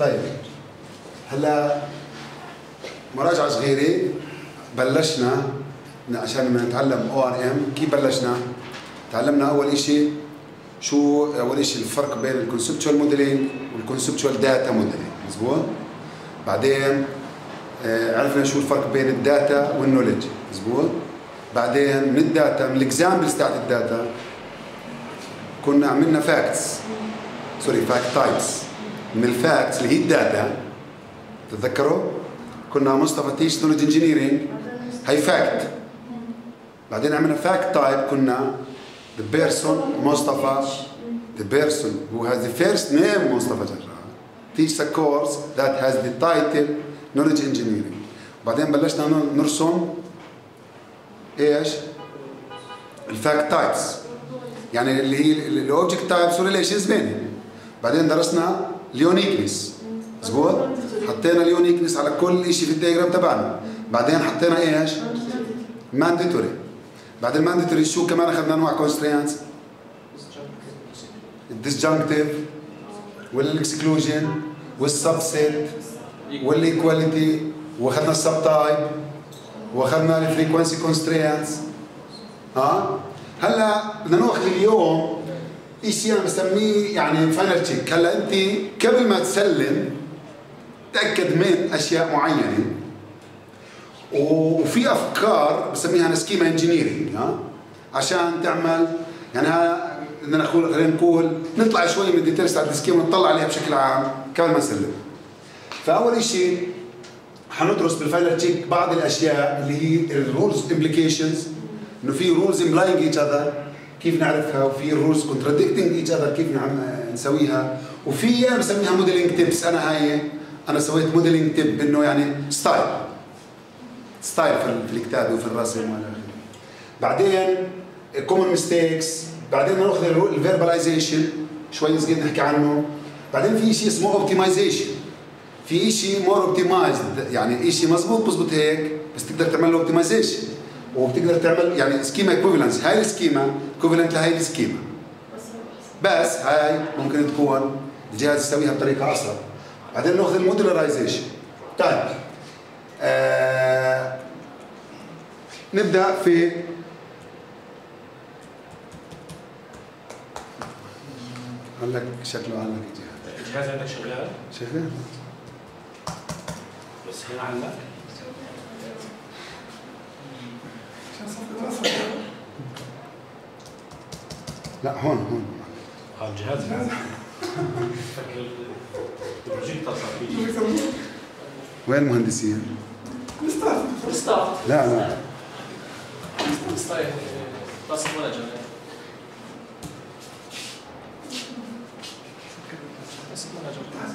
طيب هلا مراجعه صغيره. بلشنا عشان لما نتعلم او ار ام كيف بلشنا؟ تعلمنا اول شيء شو اول شيء الفرق بين الكونسبتشوال موديلينج والكونسبتشوال داتا موديلينج، مزبوط؟ بعدين عرفنا شو الفرق بين الداتا والنولج، مزبوط؟ بعدين من الداتا من الاكزامبلز تاعت الداتا كنا عملنا فاكتس، سوري فاكت تايبس. من الفاكتس اللي هي الداتا تتذكروا؟ كنا مصطفى تيش نولج انجينيرينج هي فاكت. بعدين عملنا فاكت تايب كنا the person مصطفى the person who has the first name مصطفى جرار teaches a course that has the title knowledge engineering. بعدين بلشنا نرسم ايش؟ الفاكت تايبس، يعني اللي هي الاوبجكت تايبس والريليشنز بينهم. بعدين درسنا اليونيكنس، مزبوط؟ حطينا اليونيكنس على كل شيء في الدياجرام تبعنا. بعدين حطينا ايش؟ مانديتوري. بعد المانديتوري شو كمان اخذنا انواع كونسترينتس؟ الديسجنكتيف والاكسكلوجن والسبسيت والايكواليتي، واخذنا السب تايب واخذنا الفريكونسي كونسترينتس. هلا بدنا ناخذ اليوم شيء انا بسميه يعني فاينل تشيك. هلا انت قبل ما تسلم تاكد من اشياء معينه، وفي افكار بسميها انا سكيما انجينيرنج عشان تعمل يعني بدنا نقول خلينا نقول نطلع شوي من الديتيلز على السكيما ونطلع عليها بشكل عام قبل ما نسلم. فاول شيء حندرس بالفاينل تشيك بعض الاشياء اللي هي الرولز امبليكيشنز، انه في رولز امبلاينج ايتش اذر كيف نعرفها، وفي رولز كونتراديكتنج ايتش اذر كيف نسويها، وفي انا بسميها موديلنج تيبس. انا هاي انا سويت موديلنج تيب انه يعني ستايل في الكتابه وفي الرسم والى اخره. بعدين كومن ميستيكس، بعدين ناخذ الفيرباليزيشن شوي صغير نحكي عنه. بعدين في شيء اسمه اوبتمايزيشن، في شيء مور اوبتمايزد، يعني شيء مضبوط بزبط هيك بس تقدر تعمل له اوبتمايزيشن، وبتقدر تعمل يعني سكيما ايكوفلنس. هاي السكيما ايكوفلنت لهي السكيما، بس هاي ممكن تكون الجهاز يسويها بطريقه اسرع. بعدين ناخذ الموديلرايزيشن. طيب نبدأ في عندك شكله عندك الجهاز عندك شغال؟ شغال بس هنا عندك لا هون الجهاز شكل البروجيكتور صار فيه. وين المهندسين؟ مصطفى لا مصطفى تصميم ولا جمال؟ تصميم ولا جمال؟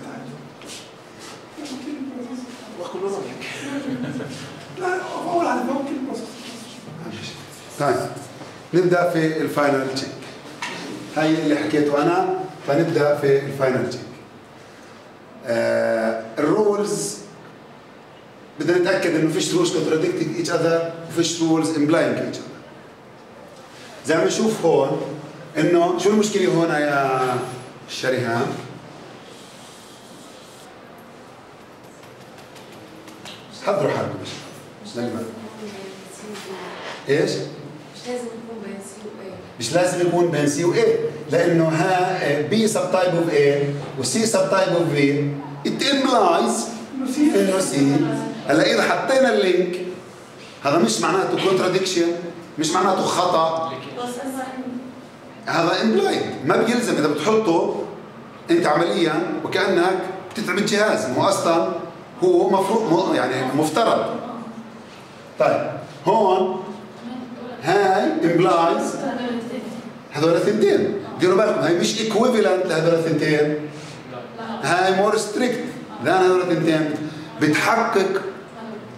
وكل يوم هيك لا أول على ممكن. طيب نبدأ في الفاينل تشيك، هاي اللي حكيته أنا. فنبدأ في الفاينل تشيك. الرولز بدنا نتاكد انه فيش رولز كونتراديكتنج ايتش اذر وفيش رولز امبلاينج ايتش اذر. زي ما نشوف هون انه شو المشكله هون يا شريهان؟ حضروا حالكم مش لازم ايش؟ مش لازم يكون بين سي واي، مش لازم يكون بين سي واي، لانه ها بي سب تايب اوف اي وسي سب تايب اوف بي، ات امبلايز انه سي. هلا اذا حطينا اللينك هذا مش معناته كونتراديكشن، مش معناته خطا، هذا امبلايد ما بيلزم. اذا بتحطه انت عمليا وكانك بتتعب الجهاز، ما هو اصلا هو مفروض يعني مفترض. طيب هون هاي امبلايز هذول الثنتين، ديروا بالكم هاي مش ايكويفالنت لهذول الثنتين، هاي مور ستريكت لان هذول الثنتين بتحقق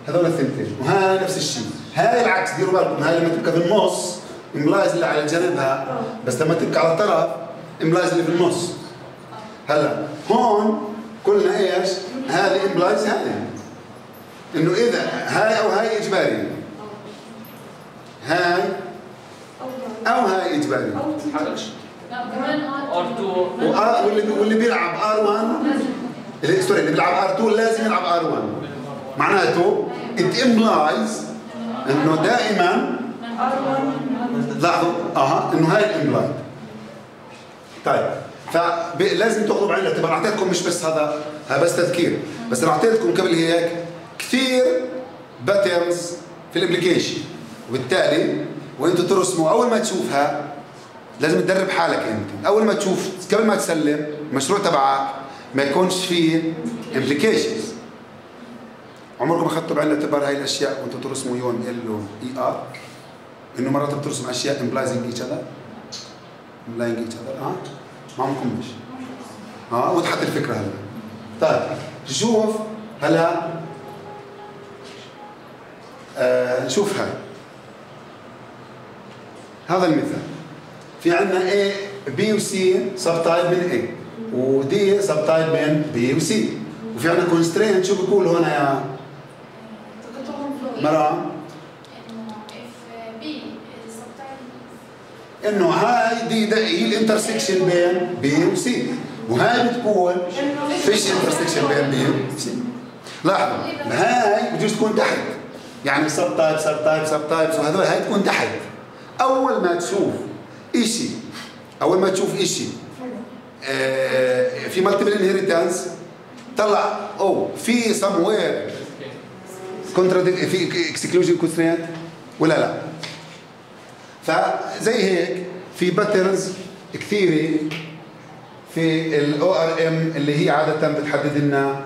هذول الثنتين، وهاي نفس الشيء. هاي العكس ديروا بالكم، هاي لما تبقى في النص امبلايز اللي على جنبها، بس لما تبقى على الطرف امبلايز اللي في النص. هلا هون قلنا ايش؟ هذه امبلايز هذه، انه اذا هاي او هاي اجباري، هاي او هاي اجباري، واللي بيلعب ار 1 سوري اللي بيلعب R2 لازم يلعب R1. معناته it implies انه دائما لاحظوا انه هاي الامبلايد. طيب فلازم تاخذوا بعين الاعتبار، اعطيتكم مش بس هذا بس تذكير، بس انا اعطيتكم قبل هيك كثير باترنز في الابلكيشن، وبالتالي وانتوا ترسموا اول ما تشوفها لازم تدرب حالك انت، اول ما تشوف قبل ما تسلم المشروع تبعك ما يكونش فيه امبليكيشنز. عمركم اخذتوا بعين الاعتبار هاي الاشياء وانتوا ترسموا يو ام ال و اي ار؟ انه مرات بترسم اشياء امبلايزنج ايتش اذر؟ امبلاينج ايتش اذر ما عمكمش وضحت الفكره هلا. طيب شوف هلا نشوف هاي هذا المثال. في عندنا A B و C سب تايب من A و D سب تايب من B و C، وفي عندنا كونسترينت. شو بقول هون يا مرام؟ انه هاي دي ده هي الانترسكشن بين B و C، وهاي بتكون فيش انترسكشن بين B و C. لاحظوا هاي بجوز تكون تحت، يعني سب تايب سب تايب سب تايب وهذول هاي تكون تحت. أول ما تشوف إشي في مالتيبل انهيرتنس طلع في سموير في اكسكلوجن كونسترينت ولا لا؟ فزي هيك في باترنز كثيرة في ال ORM اللي هي عادة بتحدد لنا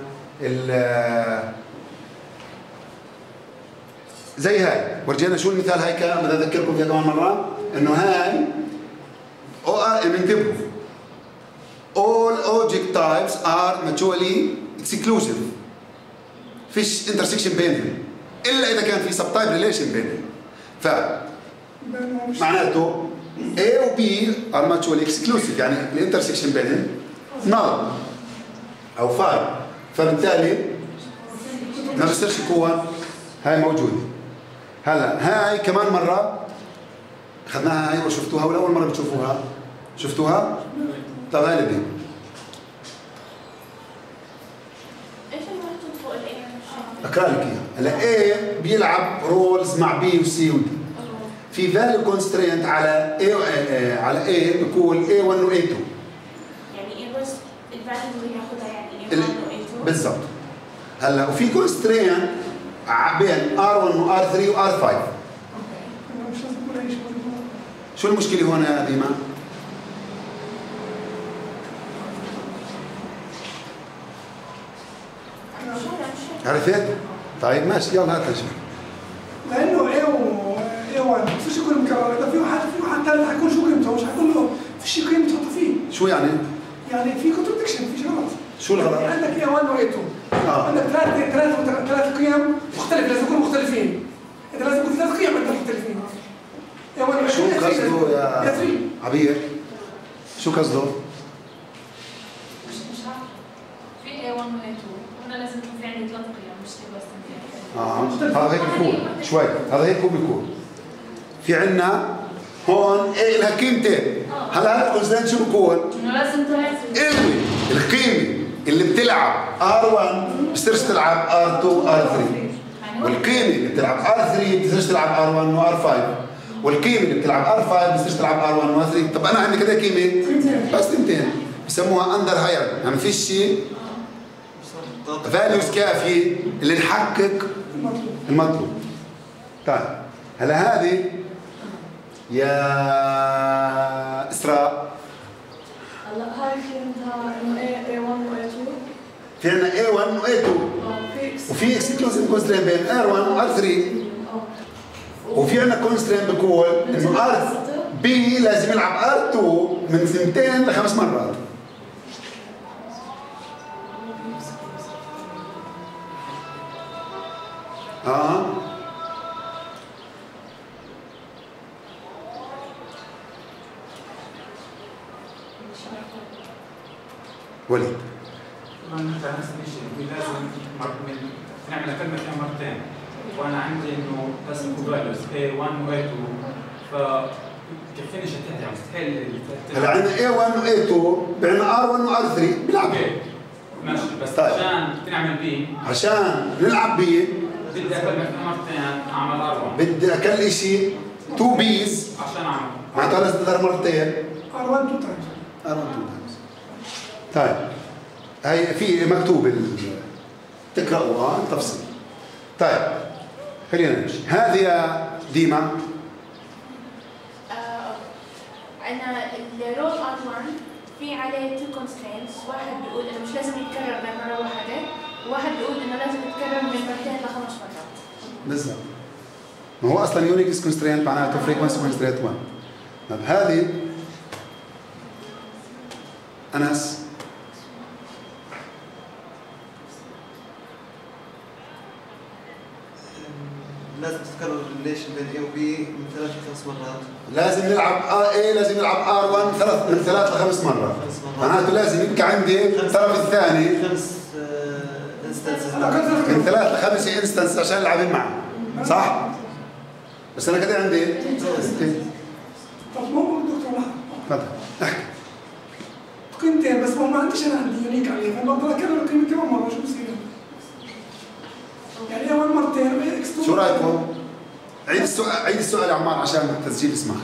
زي هاي. ورجينا شو المثال هاي كمان، بدي اذكركم فيها كمان مره، انه هاي او ار ام. انتبهوا all object types are mutually exclusive، فيش انترسكشن بينهم الا اذا كان في سب تايب ريليشن بينهم. ف معناته A و B are mutually exclusive، يعني الانترسكشن بينهم null او فاي، فبالتالي ما بصيرش يكون هاي موجوده. هلا هاي كمان مرة اخذناها هاي وشفتوها ولا أول مرة بتشوفوها؟ شفتوها؟ طب هاي اللي اقرا لك اياها. هلا ايه بيلعب رولز مع بي وسي ودي. في فاليو كونسترينت على ايه على ايه بقول ايه 1 و ايه 2. يعني ايه بس الفاليو اللي ياخذها، يعني ايه 1 و ايه 2 بالضبط. هلا وفي كونسترينت بين R1 و R3 و R5. شو المشكلة هون يا ديما؟ عرفت؟ طيب ماشي يلا هات نشوف. لأنه A1 ما فيش كلمة مكررة، إذا في واحد ثالث حيكون شو قيمته؟ مش حيكون له فيش قيمة تحطها فيه. شو يعني؟ يعني في كونترادكشن، في غلط. شو الغلط؟ يعني عندك A1 و A2. عندك ثلاث قيم مختلفة، لازم يكونوا مختلفين. أنت لازم يكون ثلاث قيم مختلفين. شو قصده يا عبير؟ شو قصده؟ مش عارف. في A1 و A2 قلنا لازم يكون في عندي ثلاث قيم مش بس اثنتين. هذا هيك بيكون شوي، هذا هيك بيكون. في عندنا هون لها قيمتين. هلا هذا الكونسترينت شو بيكون؟ إنه لازم تلعب القيمة اللي بتلعب R1 بتصيرش تلعب R2 R3، والقيمة اللي بتلعب R3 بتصيرش تلعب R1 و R5، والقيمة اللي بتلعب R5 بتصيرش تلعب R1 و R3. طب أنا عندي كده قيمة بس تنتين بسموها أندر هاير، يعني فيش شيء فاليوز كافية اللي نحقق المطلوب. طيب هلا هذه يا إسراء هلا هاي فهمتها انه A1 و A2. في عندنا A1 و A2 وفي اكسكلوزيف كونسترين بين R1 و R3، وفي عندنا كونسترين بقول انه R بي لازم يلعب R2 من 2 ل 5 مرات. وليد ما انت نفس الشيء، لازم نعمل كلمه فيها مرتين، وانا عندي انه لازم يكون فاليوز A1 و A2، فكيفني شتعمل مستحيل. هلا عندنا A1 و A2 بعدنا R1 و R3 بيلعبوا ماشي بس. طيب نعمل بيه؟ عشان نلعب بيه بدي اكلمك مرتين اعمل اربعه، بدي اكل شيء 2 بيز عشان اعمل معناتها لازم تقدر مرتين ار1 2 تايمز طيب هي في مكتوب تقراوها التفصيل. طيب خلينا نمشي. هذه يا ديما أنا الرول R1 في عليه 2 constraints، واحد بيقول إنه مش لازم يتكرر من مرة واحدة، وواحد بيقول إنه لازم يتكرر من مرتين ل5 مرات. بالظبط. ما هو أصلاً يونيكس constraint معناته frequency constraint 1. طب هذه أنس لازم تتكرر الريليشن بين A و B من 3 ل5 مرات. لازم نلعب A لازم نلعب R1 من 3 ل5 مرات. معناته لازم يبقى عندي الطرف الثاني 5 انستنسز من 3 ل5 انستنس عشان العبين معه. صح؟ بس انا كده عندي طب ممكن دكتور لحظة تفضل احكي قيمتين بس ما عنديش انا عندي يونيك عليه فانا بقدر اكرر قيمتين مرة شو بصير؟ يعني اول مرتين شو رايكم؟ عيد السؤال يا عمار عشان التسجيل يسمح لك.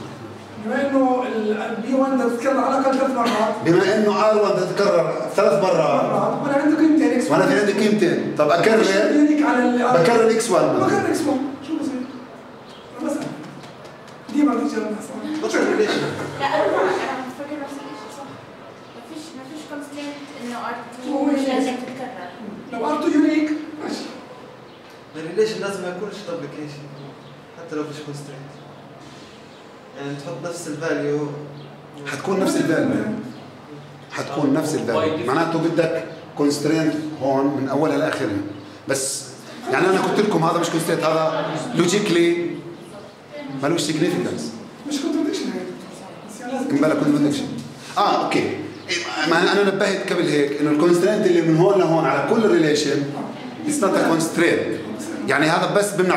بما انه البي 1 تتكرر على الاقل 3 مرات، بما انه ار 1 تتكرر 3 مرات وانا عندي قيمتين اكس 1 وانا في عندي قيمتين، طب اكرر بكرر اكس 1 بكرر اكس 1 شو بصير؟ انا بسال دي ما بديش انا بسال ليش؟ لا انا بفكر نفس الشيء صح؟ ما فيش كونستنت انه ار 2 لازم تتكرر. لو ار 2 يونيك ماشي الريليشن لازم ما يكونش تطبيقيشن حتى لو مش كونسترينت، يعني تحط نفس الفاليو حتكون نفس الفاليو معناته بدك كونسترينت هون من اولها لاخرها. بس يعني انا قلت لكم هذا مش كونسترينت، هذا لوجيكلي مالوش سيجنيفيكانس، مش كونتراديكشن هيك بس بالك كونتراديكشن. اوكي انا نبهت قبل هيك انه الكونسترينت اللي من هون لهون على كل ريليشن اتس نوت كونسترينت، يعني هذا بس بمنع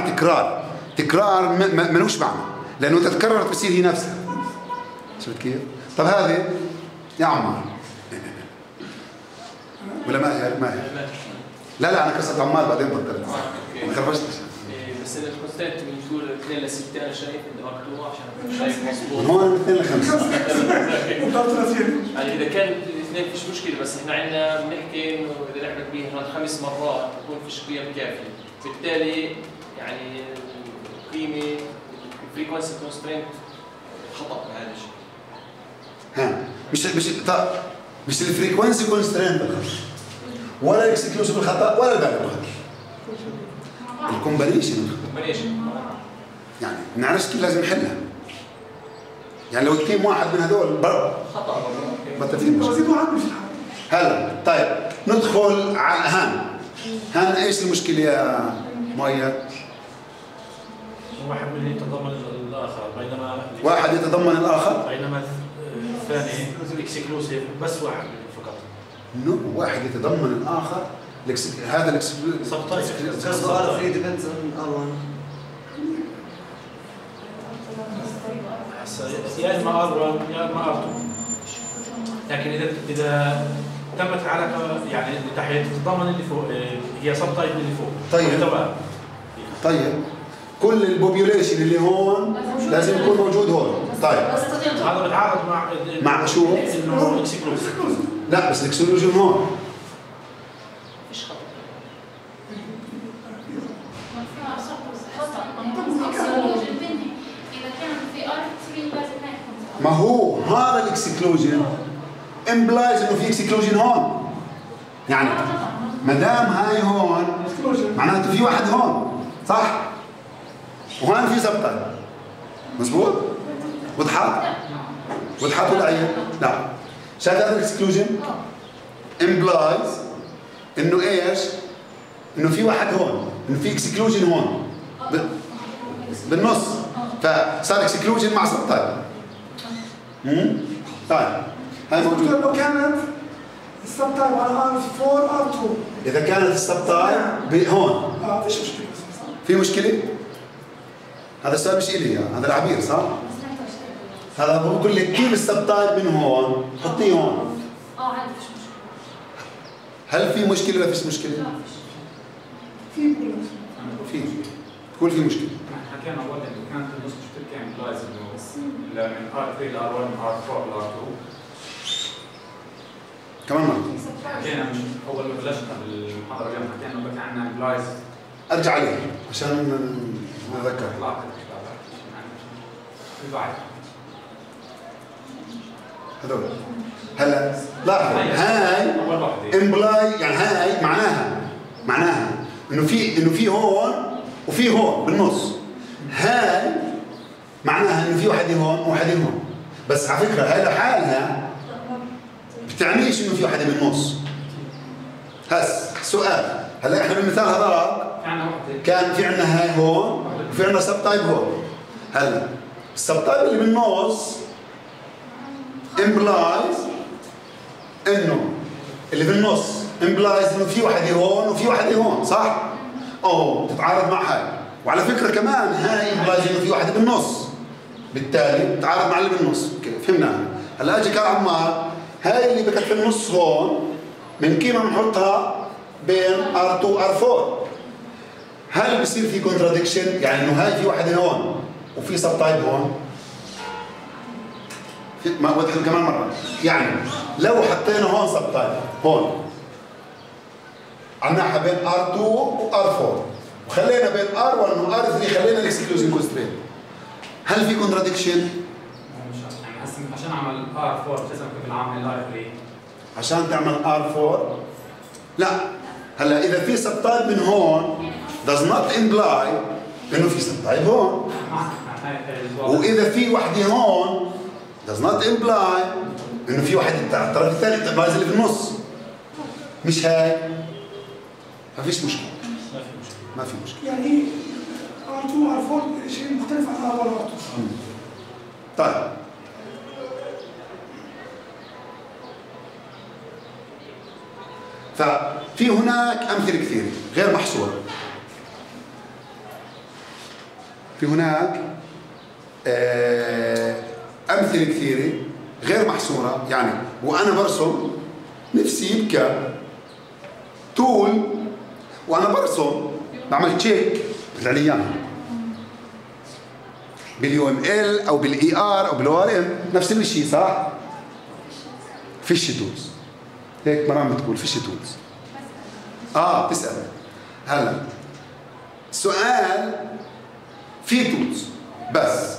تكرار ملوش معنى لانه اذا تكررت بتصير هي نفسها. شفت كيف؟ طب هذه يا عمار ولا ماهر؟ لا انا قصة عمار بعدين بطلت ما خربشتش. بس انا الكونستنت بنقول 2 ل 6 انا شايف انه مكتوب عشان شايف مظبوط من هون من 2 ل 5 يعني اذا كان الاثنين مش مشكله، بس احنا عندنا بنحكي انه اذا لعبت بيها 5 مرات بكون فيش قيم كافيه، بالتالي يعني القيمه الفريكونسي كونسترينت خطا بهذا الشيء. ها مش الفريكونسي كونسترينت الخطا ولا الاكسكلوسيف الخطا ولا الباقي الخطا، الكومبانيشن يعني ما نعرفش كيف لازم نحلها. يعني لو التيم واحد من هذول خطا ما في مشكله. هلا طيب ندخل على هان ايش المشكله يا مؤيد؟ واحد منهم يتضمن الاخر بينما واحد يتضمن الاخر بينما الثاني اكسكلوسيف بس واحد فقط. نو واحد يتضمن الاخر هذا الاكسكلوسيف صار في ديبندز اون R1 يا اما R1 يا اما R2، لكن اذا تمت العلاقه يعني تحت تتضمن اللي فوق هي سب تايب اللي فوق. طيب كل البوبيوليشن اللي هون لازم يكون موجود هون. طيب هذا بتعارض مع شو؟ انه اكسكلوسيف. لا بس الاكسكلوسيف هون مش خطا. ما هو هذا الاكسكلوجن امبلايز انه في اكسكلوجن هون، يعني ما دام هاي هون معناته في واحد هون صح؟ وهون في زبطة مزبوط؟ وضحت ولا عين؟ لا شايف هذا الاكسكلوجن؟ امبلايز انه ايش؟ انه في واحد هون، انه في اكسكلوجن هون بالنص، فصار اكسكلوجن مع سبتايب. طيب هاي موجودة. لو كانت السبتايب على R4 R2 إذا كانت السبتايب هون فيش مشكلة. في مشكلة؟ هذا السؤال مش إلي، هذا العبير صح؟ هذا بقول لك كيف السبتايب من هون حطيه هون. عادي مش مشكلة. هل في مشكله ولا فيش مشكله؟ لا فيش. في مشكله. حكينا اول انه كانت النص بتحكي عن لايز انه من ار 3 لار 1 لار 4 لار 2 كمان مره. حكينا اول ما بلشنا بالمحاضره اليوم حكينا بك عن امبلايز. ارجع عليه عشان نتذكر. هذول هلا لاحظوا هاي امبلاي يعني هاي معناها انه في هون وفي هون بالنص. هاي معناها انه في وحده هون ووحده هون، بس على فكره هاي لحالها بتعنيش انه في وحده بالنص. هس سؤال، هلا احنا بالمثال هذاك كان في عندنا هاي هون وفي عندنا سب تايب هون. هلا السب تايب اللي بالنص امبلايز انه اللي بالنص امبلايز انه في وحده هون وفي وحده هون، صح؟ او بتتعارض مع هاي، وعلى فكره كمان هاي امبلايز انه في وحده بالنص، بالتالي بتتعارض مع اللي بالنص، فهمناها. هلا اجي كان عمار هاي اللي بكت في النص هون من قيمه بنحطها بين ار2 وار4. هل بصير في كونتراديكشن؟ يعني انه هاي في وحده هون وفي سب تايب هون؟ ما اوضح كمان مره، يعني لو حطينا هون سب تايب هون عملناها بين ار2 وار4 وخلينا بين ار1 وار3 خلينا الاكسكلوزيف كونسترينت، هل في كونتراديكشن؟ عشان اعمل ار4 لازم كيف اعمل ار3 عشان تعمل ار4؟ لا. هلا اذا في سب تايب من هون does not imply انه في سب تايب هون، واذا في وحده هون does not imply انه في واحد الطرف الثاني امبلايز اللي بالنص، مش هاي. ما فيش مشكله. ما في مشكله. يعني ار2 وار4 شيء مختلف عن ار1 وار2. طيب ففي هناك امثله كثيره غير محصوره. في هناك امثله كثيره غير محصوره، يعني وانا برسم نفسي يبكى طول وانا برسم بعمل تشيك بطلع لي اياها باليو ام ال او بالاي ار او بالاو ار ام، نفس الشيء صح؟ فيش تولز هيك مرام بتقول فيش تولز. بتسال هلا السؤال في تولز بس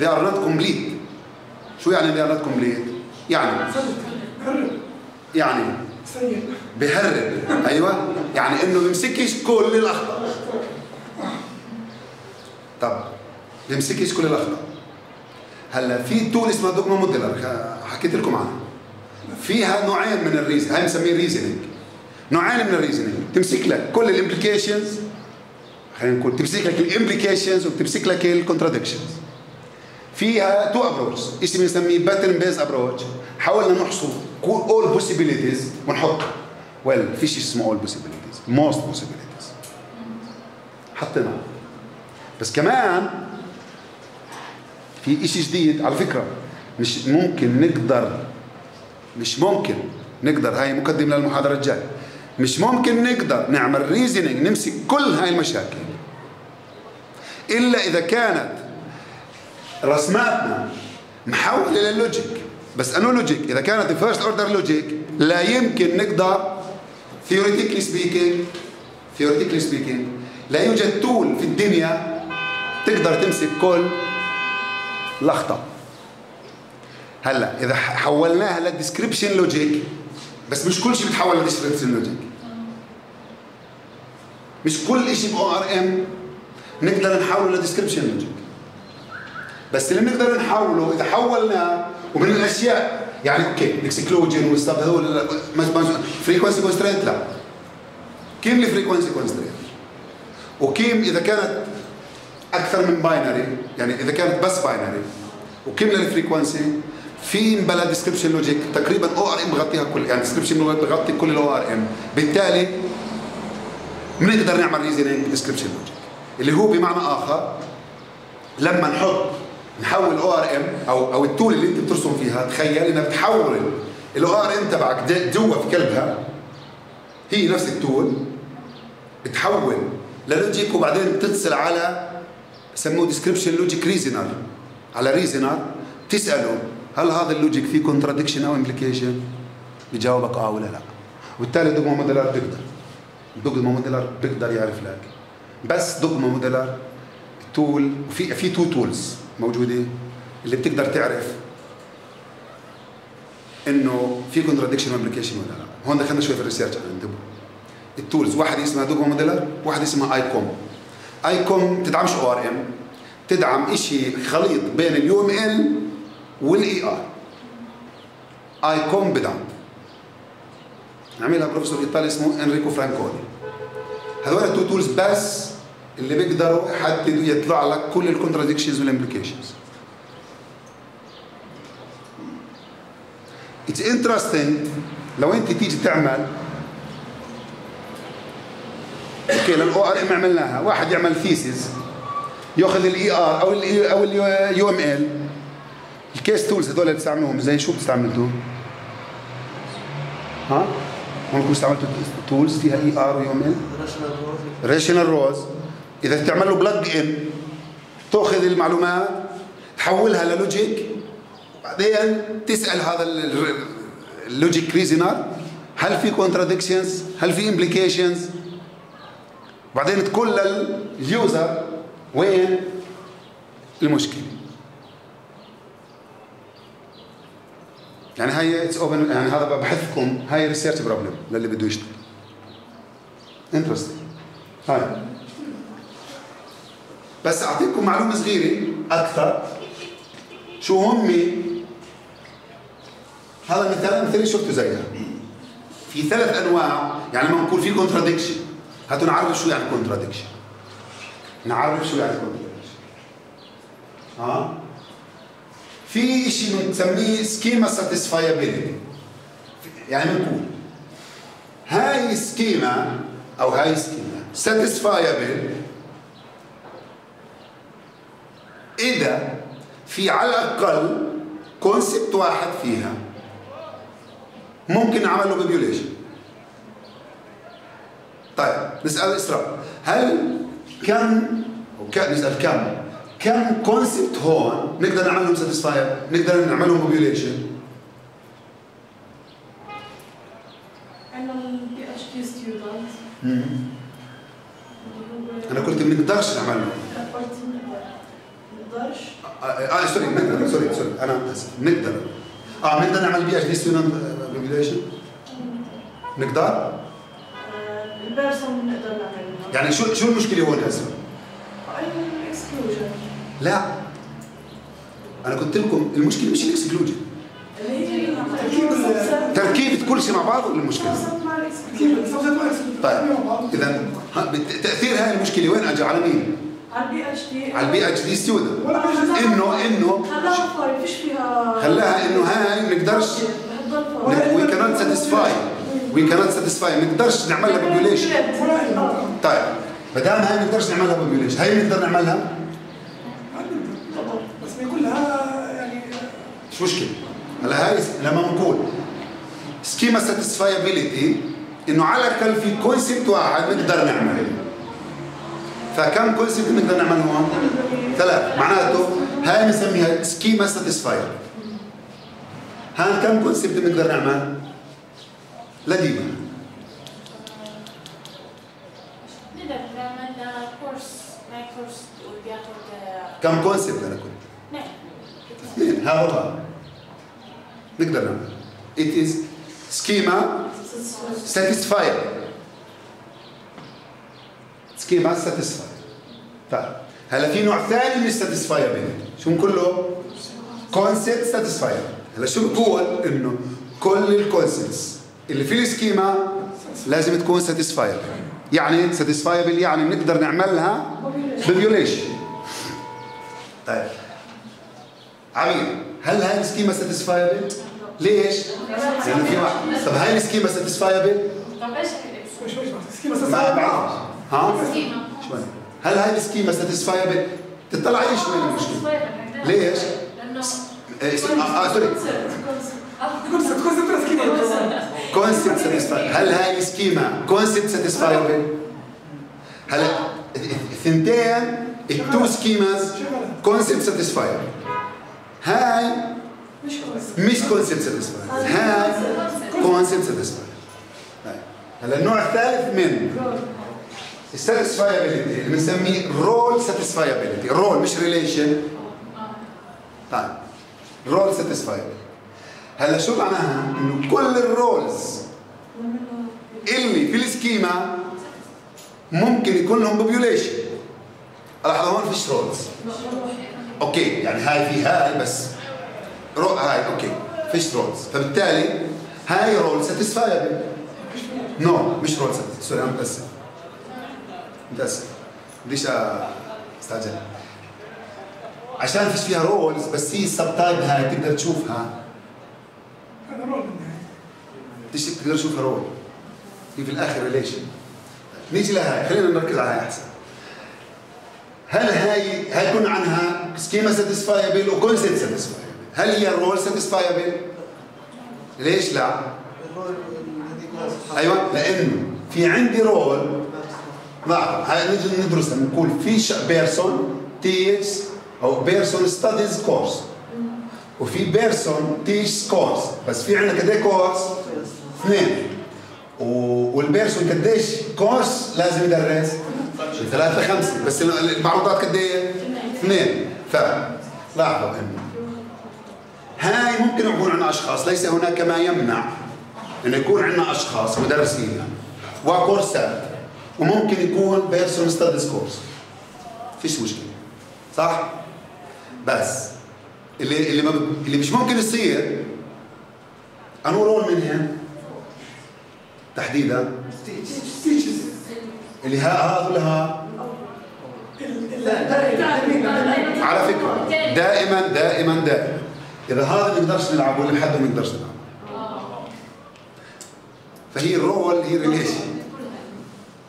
they are not complete. شو يعني they are not complete؟ يعني بهرب. ايوه يعني انه بيمسكش كل الاخطاء. طب بيمسكش كل الاخطاء. هلا في تول اسمها دوغما موديلر حكيت لكم عنها، فيها نوعين من الريزن، هاي بنسميه ريزنينج. نوعين من الريزنينج، تمسك لك كل الامبليكيشنز، خلينا نقول تمسك لك الامبليكيشنز وبتمسك لك الكونتراديكشنز. فيها تو ابروتش، شيء بنسميه باترن بيز ابروتش، حاولنا نحصر اول بوسيبيليتيز ونحط ويل في شيء اسمه اول بوسيبيليتيز، موست بوسيبيليتيز حطينا. بس كمان في شيء جديد على فكره، مش ممكن نقدر هاي مقدمه للمحاضره الجايه، مش ممكن نقدر نعمل ريزنينج نمسك كل هاي المشاكل الا اذا كانت رسماتنا محولة لللوجيك. بس انو لوجيك؟ اذا كانت الفيرست اوردر لوجيك لا يمكن نقدر ثيوريتيكلي سبيكينج لا يوجد تول في الدنيا تقدر تمسك كل لخطة. هلا اذا حولناها للديسكريبشن لوجيك، بس مش كل شيء بتحول للديسكريبشن لوجيك، مش كل شيء باو ار ام نقدر نحوله للديسكريبشن لوجيك، بس اللي بنقدر نحوله اذا حولناه. ومن الاشياء يعني اوكي الاكسكلوجن والسب هذول فريكونسي كونسترينت، لا كيم الفريكونسي كونسترينت وكيم اذا كانت اكثر من باينري، يعني اذا كانت بس باينري وكيم للفريكونسي في بلا ديسكربشن لوجيك تقريبا او ار ام بغطيها كل، يعني ديسكربشن لوجيك بغطي كل الاو ار ام، بالتالي بنقدر نعمل ريزنينج ديسكربشن لوجيك اللي هو بمعنى اخر لما نحول او ار ام او التول اللي انت بترسم فيها، تخيل انها بتحول الار ان تبعك جوا في كلبها هي نفس التول تحول للوجيك وبعدين تتصل على سموه ديسكريبشن لوجيك ريزنر، على ريزنر تساله هل هذا اللوجيك فيه كونتراديكشن او امبليكيشن؟ بجاوبك اه ولا لا. وبالتالي دوغما موديلر بيقدر، دوغما موديلر بيقدر يعرف لك. بس دوغما موديلر تول، في تو تولز موجوده اللي بتقدر تعرف انه في كونتراديكشن وامبليكيشن ولا لا. هون دخلنا شوي في الريسيرش عشان انتبهوا. التولز واحد اسمها دوغما موديلر، واحد اسمها ايكوم. ايكوم بتدعمش او ار ام، بتدعم شيء خليط بين اليو ام ال والاي ار. ايكوم بدعم، عملها بروفيسور ايطالي اسمه انريكو فرانكوني. هذول التو تولز بس اللي بيقدروا يحددوا، يطلع لك كل الكونتراديكشنز والامبليكيشنز. اتس انترستنج لو انت تيجي تعمل اوكي للاو ار ام عملناها، واحد يعمل ثيسز ياخذ الاي ار او اليو ام ال. الكيس تولز هذول اللي بتستعملوهم زي شو بتستعملتوهم؟ ها؟ ممكن استعملتوا تولز فيها اي ار ويو ام ال؟ راشنال روز اذا بتعمل له بلج ان تاخذ المعلومات تحولها للوجيك وبعدين تسال هذا اللوجيك ريزنر هل في كونتراديكشنز؟ هل في امبليكيشنز؟ وبعدين تقول لليوزر وين المشكله. يعني هي اتس اوبن، يعني هذا ببحثكم، هاي ريسيرش بروبلم للي بده يشتغل. انترستنج. هاي بس اعطيكم معلومه صغيره اكثر. شو هم هذا مثال مثل شفتوا زيها في ثلاث انواع. يعني لما نقول في كونتراديكشن هاتوا نعرف شو يعني كونتراديكشن، نعرف شو يعني كونتراديكشن. ها في شيء بنسميه سكيما ساتيسفايابيلتي. يعني بنقول هاي سكيما او هاي سكيما ساتيسفايابل اذا في على الاقل كونسبت واحد فيها ممكن نعمل له ببيوليشن. طيب نسال اسراء، هل كم او نسال كم كونسبت هون نقدر نعملهم ساتيسفاير، نقدر نعملهم بوبيوليشن؟ انا البي اتش دي ستيودنت انا قلت ما نقدرش نعملهم، ما نقدرش سوري نقدر، سوري انا اسف، نقدر نقدر نعمل بي اتش دي ستيودنت بوبيوليشن، نقدر البيرسون نقدر نعملها. يعني شو المشكله هون هسه؟ الاكسكلوجن. لا انا قلت لكم المشكله مش الاكسكلوجن، تركيبه كل شيء مع بعضه المشكله. طيب اذا تاثير هاي المشكله وين اجى؟ على مين؟ على البي اتش دي، على البي اتش دي ستودنت. انه خلاها انه هاي ما نقدرش، وي كانت ساتيسفاي، ما نقدرش نعملها بوبيوليشن. طيب ما دام هاي ما نقدرش نعملها بوبيوليشن، هاي نقدر نعملها مش مشكلة. هلا هاي لما نقول سكيما ساتيسفايابيلتي انه على الاقل في كونسبت واحد نقدر نعمله. فكم كونسبت نقدر نعمله هون؟ ثلاث. معناته هاي بنسميها سكيما ساتيسفاير. ها كم كونسبت بنقدر نعمل؟ لا ديما نقدر نعمل كورس، ماي كورس كم كونسبت انا كنت؟ اثنين. ها والله نقدر نعمل. It is schema satisfied. schema satisfied. طيب هلا في نوع ثاني من satisfiability، شو بنقول له؟ concept satisfied. هلا شو بقول؟ انه كل الكونسبتس اللي في السكيما لازم تكون satisfied. يعني satisfiable يعني بنقدر نعملها بفيوليشن. طيب عمير هل هاي السكيما ساتيسفايبل؟ ليش؟ لأنه في واحد. طب هاي السكيما ساتيسفايبل؟ طب ايش السكيما ساتيسفايبل؟ ها؟ شوي هل هاي السكيما ساتيسفايبل؟ تطلع ايش وين المشكلة؟ ليش؟ لأنه سوري كونسبت ساتيسفايد. هل هاي سكيما كونسبت ساتيسفايبل؟ هلا الثنتين التو سكيماز كونسبت ساتيسفايبل. هاي مش كونسبت ساتيسفايبل، هاي كونسبت ساتيسفايبل. هلا النوع الثالث من الساتيسفايبلتي اللي بنسميه رول ساتيسفايبلتي، رول مش ريليشن. طيب رول ساتيسفايبل هلا شو معناها؟ انه كل الرولز اللي في السكيما ممكن يكون لهم بوبيوليشن. لحظه هون فيش رولز. اوكي يعني هاي في هاي بس هاي اوكي فيش رولز، فبالتالي هاي رول ساتيسفايبل. نو مش رول ساتيسفايبل، سوري انا متاسف متاسف بديش استعجل عشان فيش فيها رولز، بس هي السب تايب هاي تقدر تشوفها. تقدر تشوفها رول هي في الاخر ريليشن. نيجي لهاي، خلينا نركز على هاي احسن. هل هاي كنا عنها سكيما ساتيسفايبل وكونسبت ساتيسفايبل، هل هي الرول ساتيسفايبل؟ ليش لا؟ ايوه لانه في عندي رول لاحظ هاي نيجي ندرسها بنقول في بيرسون تيتش او بيرسون ستاديز كورس وفي بيرسون تيش كورس، بس في عندنا قد ايه كورس؟ اثنين. والبيرسون قديش كورس لازم يدرس؟ من 3 ل 5، بس المعروضات قد ايه؟ 2. فلاحظوا انه هاي ممكن يكون عندنا اشخاص، ليس هناك ما يمنع انه يكون عندنا اشخاص مدرسين وكورسات، وممكن يكون بيرسون ستاديز كورس. فيش مشكله صح؟ بس اللي مش ممكن يصير انو رول منها تحديدا اللي ها ولا ها. على فكره دائما دائما دائما اذا هذا ما نقدرش نلعبه ولا حد ما يقدرش نلعبه، فهي الرول هي ريليشن،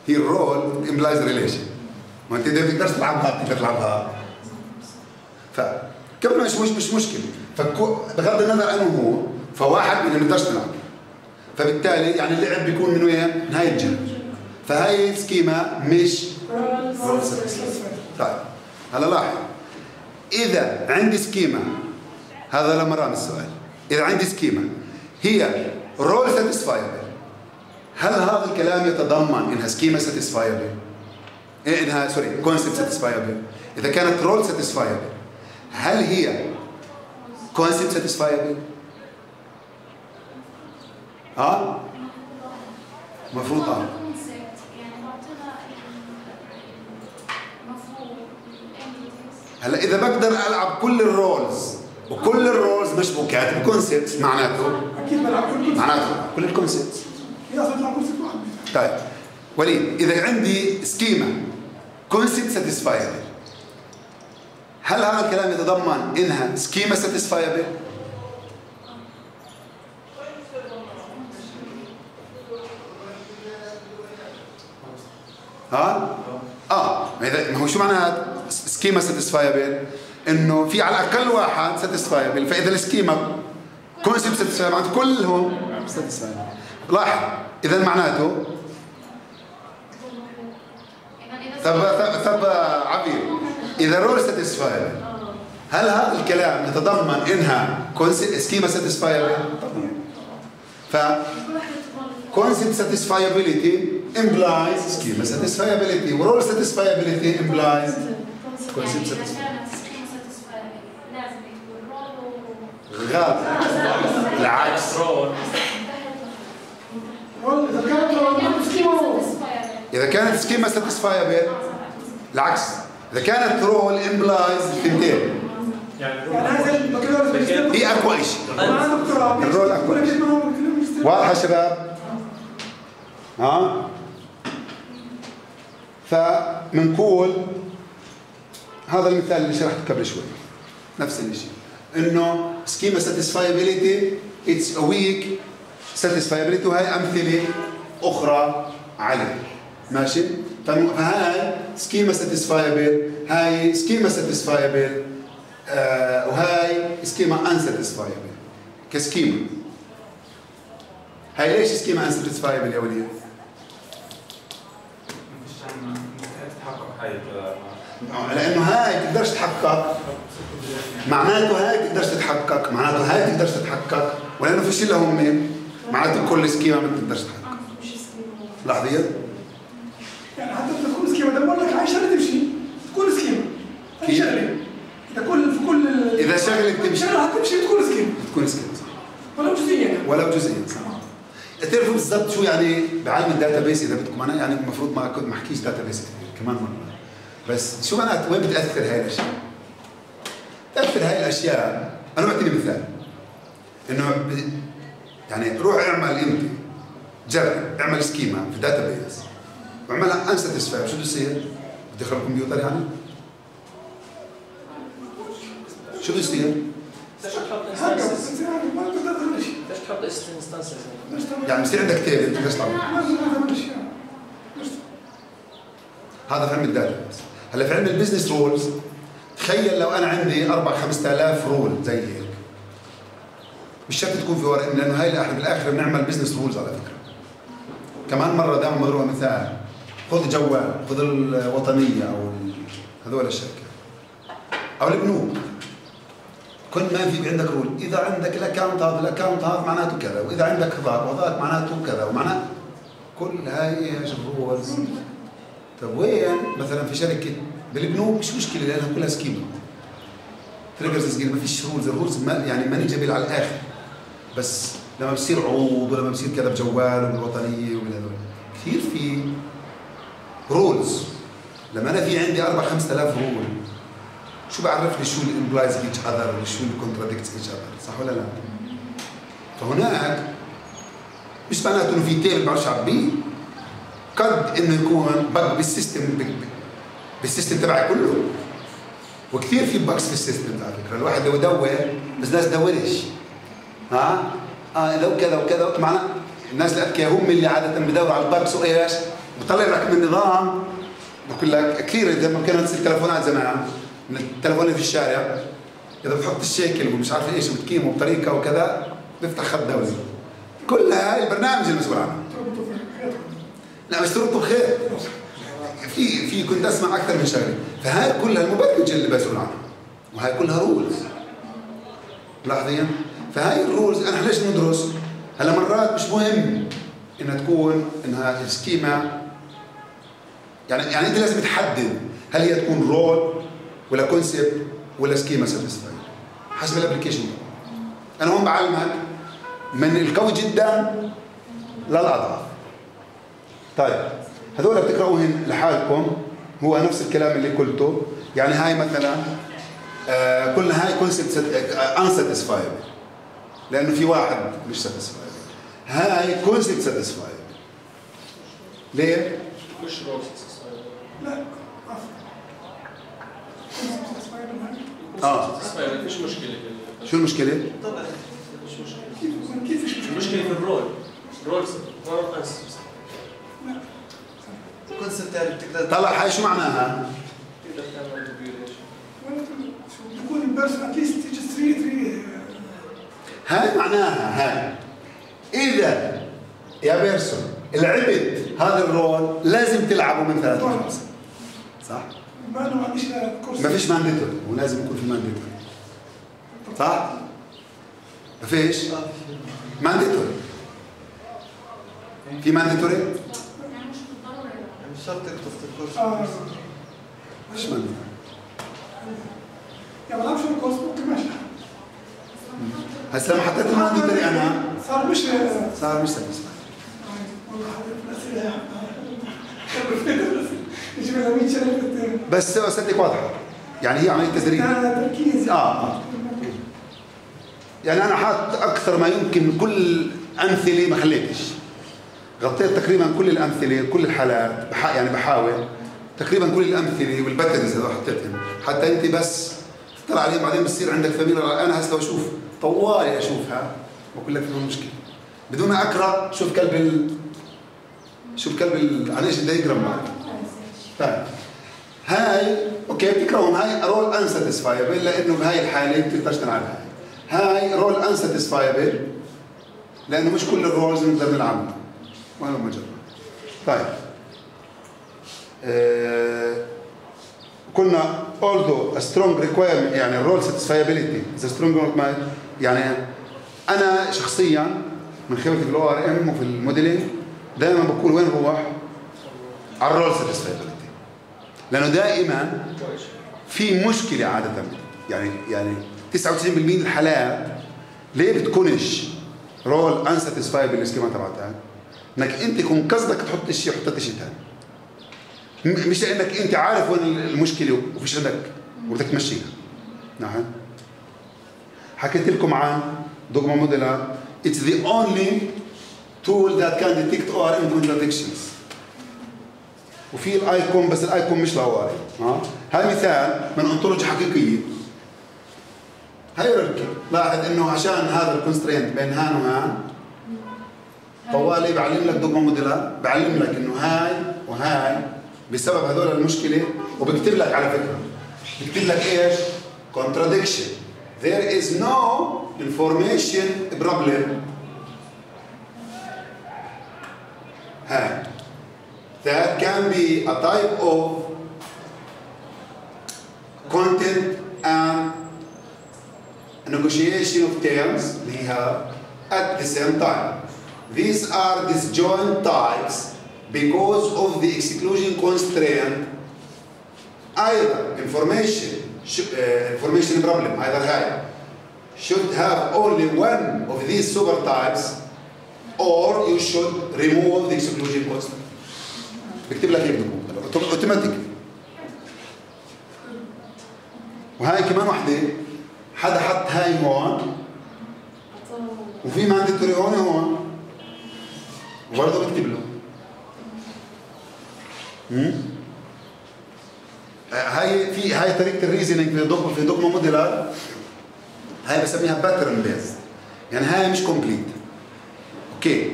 هي الرول امبلايز ريليشن. ما انت اذا ما تقدرش تلعبها بتقدر تلعبها. ف كمان مش مشكله، بغض النظر انه هو فواحد من اللي ما بيقدرش نلعب، فبالتالي يعني اللعب بيكون من وين؟ من هاي الجهه. فهاي السكيما مش رول ساتيسفايبل. طيب هلا لاحظ اذا عندي سكيما، هذا لمران السؤال، اذا عندي سكيما هي رول ساتيسفايبل، هل هذا الكلام يتضمن انها سكيما ساتيسفايبل؟ انها سوري كونسبت ساتيسفايبل. اذا كانت رول ساتيسفايبل هل هي كونسبت ساتيسفايبل؟ ها؟ المفروض اه هلا اذا بقدر العب كل الرولز وكل الرولز مش كاتب كونسبت، معناته اكيد بلعب كل الكونسبت. في ناس بتلعب كونسبت واحد. طيب وليد اذا عندي سكيما كونسبت ساتيسفايبل، هل هذا الكلام يتضمن انها سكيما ساتيسفايبل؟ ها؟ ما هو شو معناته سكيما ساتيسفايبل؟ انه في على الاقل واحد ساتيسفايبل، فاذا السكيما كونسبت ساتيسفايبل معناته كلهم ساتيسفايبل. لاحظ اذا معناته طب عبير إذا رول ساتيسفايبل هل هذا الكلام يتضمن إنها سكيما ساتيسفايبل؟ ف كونسبت ساتيسفايبلتي امبلايز سكيما ساتيسفايبلتي، ورول ساتيسفايبلتي امبلايز كونسبت ساتيسفايبلتي. غلط، العكس. إذا كانت سكيما ساتيسفايبل العكس، إذا كانت رول امبلايز الثنتين. يعني هي أقوى شيء. الرول أقوى شيء. واضحة شباب؟ ها؟ فبنقول هذا المثال اللي شرحته قبل شوي نفس الشيء، إنه سكيما ساتيسفايبلتي اتس ا ويك ساتيسفايبلتي، وهي أمثلة أخرى عليه. ماشي؟ فهاي سكيما ساتيسفايبل، هاي سكيما ساتيسفايبل، وهاي سكيما انساتيسفايبل كسكيما. هي ليش سكيما انساتسفايبل الاوليه؟ لانه هاي تقدرش تتحقق، معناته هاي تقدرش تتحقق، معناته هاي تقدرش تتحقق، ولانه في شيء لهم مين؟ معناته كل سكيما ما تقدرش تتحقق. لحظية؟ يعني حتى بدك تكون سكيما دور لك على شغله تمشي، تكون سكيما. هي شغله. إذا كل في كل إذا شغله بتمشي شغله حتمشي بتكون سكيما. بتكون سكيما صح. ولو جزئيا. ولو جزئيا صح. تعرفوا بالضبط شو يعني بعلم الداتا بيس اذا بدكم انا يعني المفروض ما كنت ما احكيش داتا بيس كثير كمان مره بس شو معناته وين بتاثر هاي الاشياء؟ بتاثر هاي الاشياء انا بعطيني مثال انه يعني روح اعمل انت جرب اعمل سكيما في الداتا بيس واعملها انساتسفايد شو بده يصير؟ بدي اخرب الكمبيوتر يعني؟ شو بده يصير؟ تحط انستانسز يعني بصير عندك تيبل بتقدر تطلع هذا في علم الداتا بيس. هلا في علم البزنس رولز تخيل لو انا عندي 4 5000 رول زي هيك مش شرط تكون في ورق لانه هاي بالاخر بنعمل بزنس رولز على فكره. كمان مره دائما بضربها مثال خذ جوال خذ الوطنيه او هذول الشركه او البنوك كل ما في عندك رول، إذا عندك الأكونت هذا الأكونت هذا معناته كذا، وإذا عندك هذاك وهذاك معناته كذا، ومعناته كل هاي ايش الرولز. طيب وين مثلا في شركة بالبنوك مش مشكلة لأنها كلها سكيما. تريجرز سكيما ما فيش رولز، الرولز يعني مانجبل على الآخر. بس لما بصير عوض ولما بصير كذا بجوال وبالوطنية وبالهذول، كثير في رولز. لما أنا في عندي 4 5000 رول شو بعرفني شو اللي امبلايز ايتش اذر وشو اللي كونتراديكتس ايتش اذر صح ولا لا؟ فهناك مش معناته انه في تيبل بعرفش اعبيه قد انه يكون بق بالسيستم تبعي كله وكثير في بقس بالسيستم على فكره الواحد لو دور بس الناس تدورش ها؟ لو كذا وكذا معناه الناس الاذكياء هم اللي عاده بدوروا على البقس وايش؟ بطلع لك من نظام بقول لك كثير اذا ما كانت التليفونات زمان التليفون في الشارع اذا بتحط الشكل ومش عارف ايش وبتقيمه بطريقه وكذا بيفتح خط دوري كل هاي البرنامج المسؤول عنه لا مش تربطه بخير في كنت اسمع اكثر من شغله فهاي كلها المبرمج اللي مسؤول عنها وهاي كلها رولز لاحظين فهاي الرولز احنا ليش ندرس هلا مرات مش مهم انها تكون انها السكيما يعني انت لازم تحدد هل هي تكون رول ولا كونسبت ولا سكيما ساتسفايد حسب الابلكيشن انا هون بعلمك من القوي جدا للاضعف طيب هذول بتقراوهن لحالكم هو نفس الكلام اللي قلته يعني هاي مثلا كل هاي كونسبت انساتسفايد لانه في واحد مش ساتسفايد هاي كونسبت ساتسفايد ليه؟ مش رول ساتسفايد لا مفيش مشكلة شو المشكلة؟ طبعا مش مشكلة كيف المشكلة في الرول كونسبت يعني بتقدر طلع هاي شو معناها؟ بتقدر تعمل ريفيوليشن هاي معناها هاي إذا يا بيرسون لعبت هذا الرول لازم تلعبه من 3 لخمسة صح؟ ما فيش مانديتور ولازم يكون في مانديتور صح؟ ما فيش؟ مانديتور في مانديتور؟ مش شرط تكتب الكورس مش مانديتور يا ما بلعبش الكورس ممكن ماشي هسه لما حطيت المانديتور انا صار مش سلسلة بس صدق واضحه يعني هي عمليه تزريب تركيز يعني انا حاط اكثر ما يمكن كل امثله ما خليتش غطيت تقريبا كل الامثله كل الحالات يعني بحاول تقريبا كل الامثله والباترنز اللي حطيتهم حتى انت بس تطلع عليهم بعدين بتصير عندك فاميليا انا هسه بشوف طوالي اشوفها بقول لك في مشكله بدون ما اقرا شوف كلب عن ايش بده يقرا معك طيب هاي اوكي بتكرههم هاي رول انساتسفايبل لانه بهاي الحاله ما بتقدرش تلعبها هاي رول انساتسفايبل لأنه مش كل الرولز نقدر نلعبها وأنا ما جربت. طيب قلنا although a strong requirement يعني role satisfiability is a strong requirement. يعني أنا شخصيا من خلال ال ORM وفي الموديلينج دائما بقول وين بروح؟ على الرول satisfiability، لأنه دائما في مشكلة عادة، يعني 99% من الحالات ليه بتكونش رول unsatisfiable السكيما تبعتها؟ انك انت يكون قصدك تحط شيء وحطيت شيء ثاني، مش لانك انت عارف وين المشكله وفيش عندك وبدك تمشيها. نعم حكيت لكم عن دوغما موديلر، it's the only tool that can detect ORM contradictions. وفي الايكون، بس الايكون مش لها ORM. هاي مثال من انطولوجيا حقيقيه هيراركي. لاحظ انه عشان هذا الكونسترينت بين هان وهان طوالي بعلم لك دوغما موديلر، بعلم لك انه هاي وهاي بسبب هذول المشكله، وبكتب لك على فكره بكتب لك ايش؟ contradiction. There is no information problem. هاي that can be a type of content and negotiation of terms we have at the same time. These are disjoint types because of the exclusion constraint. Either information problem, either high, should have only one of these super types, or you should remove the exclusion constraint. بكتب لك ايه اوتوماتيك. وهاي كمان وحده، حدا حط هاي هون وفي مانديتوري هون هون وبرضه بكتب له. هاي في هاي طريقه الريزنينج في دوغما موديلر، هاي بسميها باترن بيز، يعني هاي مش كومبليت. اوكي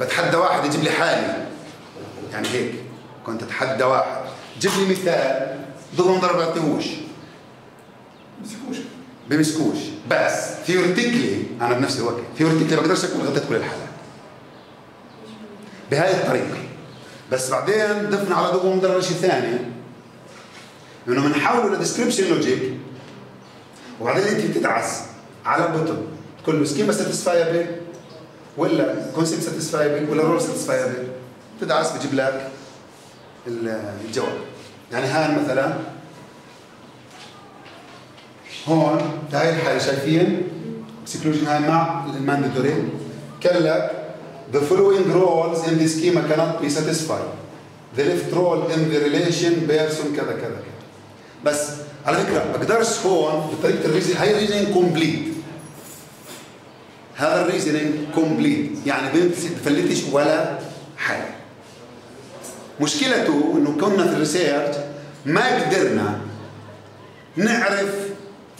بتحدى واحد يجيب لي حالي، يعني هيك كنت اتحدى واحد جيب لي مثال دوغما موديلر ما بيعطيهوش، بمسكوش. بس ثيوريتيكلي انا بنفس الوقت ثيوريتيكلي بقدرش اكون غطيت كل الحالات بهاي الطريقه. بس بعدين ضفنا على دوغما موديلر شيء ثاني، انه بنحوله لديسكربشن لوجيك، وبعدين انت بتدعس على البوتون تقول له سكيما ساتسفايبل ولا كونسبت ساتسفايبل ولا رول ساتسفايبل، بتدعس بجيب لك الجواب. يعني هان مثلا هون هاي الحاله شايفين اكسكلوجن هاي مع المانداتوري، قال لك the following roles in the schema cannot be satisfied. The left role in the relation person كذا كذا كذا. بس على فكره بقدرش هون بطريقه الريزنينج، هاي الريزنينج كومبليت، هذا الريزنينج كومبليت يعني بفلتش ولا حاجه. مشكلته انه كنا في الريسيرش ما قدرنا نعرف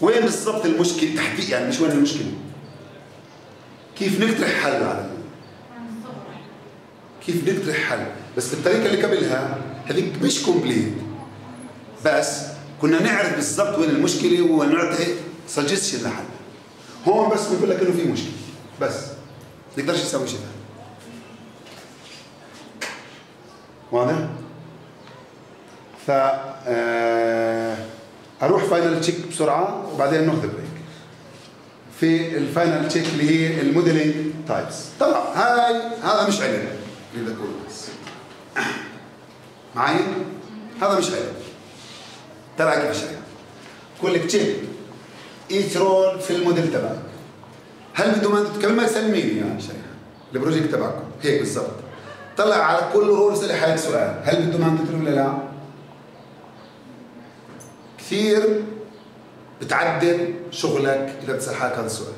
وين بالضبط المشكله تحديدا، يعني مش وين المشكله، كيف نقترح حل على كيف نقترح حل. بس بالطريقه اللي قبلها هذيك مش كومبليت، بس كنا نعرف بالضبط وين المشكله ونعطي سجستشن لحل. هون بس بنقول لك انه في مشكله، بس ما نقدرش نسوي شيء ثاني. واضح؟ ف اروح فاينل تشيك بسرعه وبعدين ناخذ بريك. في الفاينل تشيك اللي هي الموديلنج تايبس، طبعا هذا مش علم اللي بدي اقوله، بس معي؟ هذا مش علم. طلع كيف الشريعه. بقول لك تشيك ايش رول في الموديل تبعك. هل بده قبل ما تسلميني يعني شريعه البروجكت تبعكم هيك بالضبط، طلع على كل رول اسالي حالك سؤال، هل بده مانداتوري ولا لا؟ كثير بتعدل شغلك اذا بتسال حالك هذا السؤال.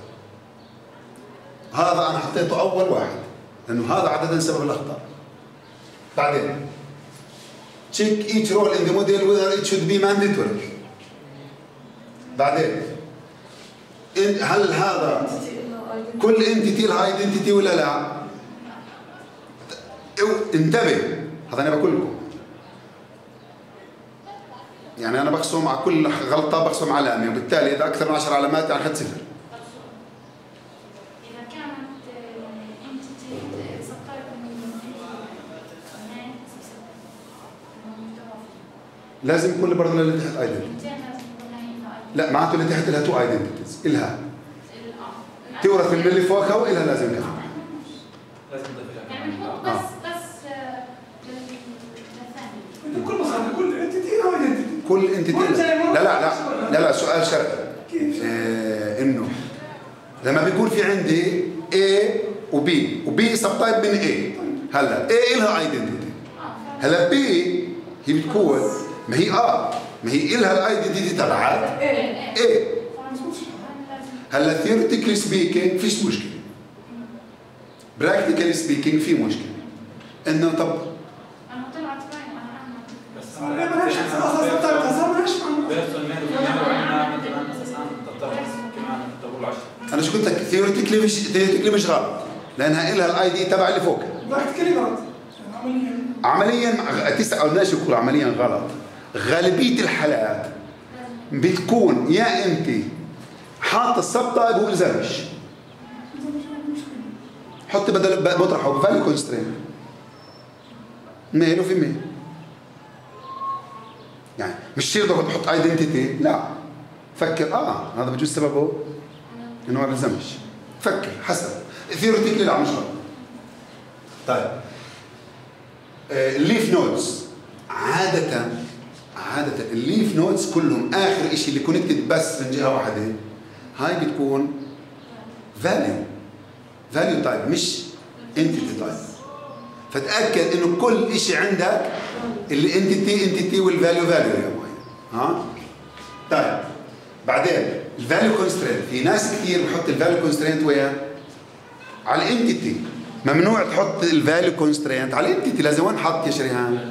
هذا انا حطيته اول واحد لانه هذا عاده سبب الاخطاء. بعدين check each role in the model whether it should be mandatory. بعدين هل هذا كل entity لها identity ولا لا؟ انتبه، هذا انا بقول لكم، يعني انا بخصم على كل غلطه بخصم علامه، وبالتالي اذا اكثر من 10 علامات يعني حد صفر. اذا كانت لازم يكون الباراليل اللي تحت ايدنتيتي. لا معناته اللي تحت لها تو ايدنتيتيز، الها تورث من اللي فوقها والها لازم كذا. لازم تضيف يعني هو بس للثاني كل مصادر كل انتيتي لها ايدنتيتي. كل انتيتي لا لا لا لا لا سؤال شرعي انه لما بيكون في عندي A وB وB سب تايب من A، هلا A إلها ايدنتيتي، هلا B هي بتكون ما هي ما هي إلها الايدنتيتي تبعت A. هلا ثيوريتيكلي سبيكينج فيش مشكلة، براكتيكلي سبيكينج في مشكلة إنه طب أنا طلعت باينة أنا أعمل بس أنا شو قلت لك ثيوريتيكلي مش غلط لأنها إلها الأي دي تبع اللي فوق. براكتيكلي غلط عمليا تسألناش يقول عمليا غلط. غالبية الحالات بتكون يا أنت حاط السب تايب والزمش حط بدل مطرحه فاليو كونسترينت ميل وفي ميل، يعني مش شيء تقعد تحط ايدنتيتي، لا فكر هذا بجوز سببه انه ما بيلزمش، فكر حسب ثيوريتيكلي لا مش غلط. طيب الليف نودز عادة الليف نودز كلهم اخر شيء اللي كونكتد بس من جهه واحده هاي بتكون فاليو تايب مش انتيتي تايب، فتاكد انه كل شيء عندك اللي انتيتي والفاليو يا ابوي. طيب بعدين الفاليو كونسترينت، في ناس كثير بحط الفاليو كونسترينت وين؟ على الانتيتي. ممنوع تحط الفاليو كونسترينت على الانتيتي، لازم وين حط يا شريهان؟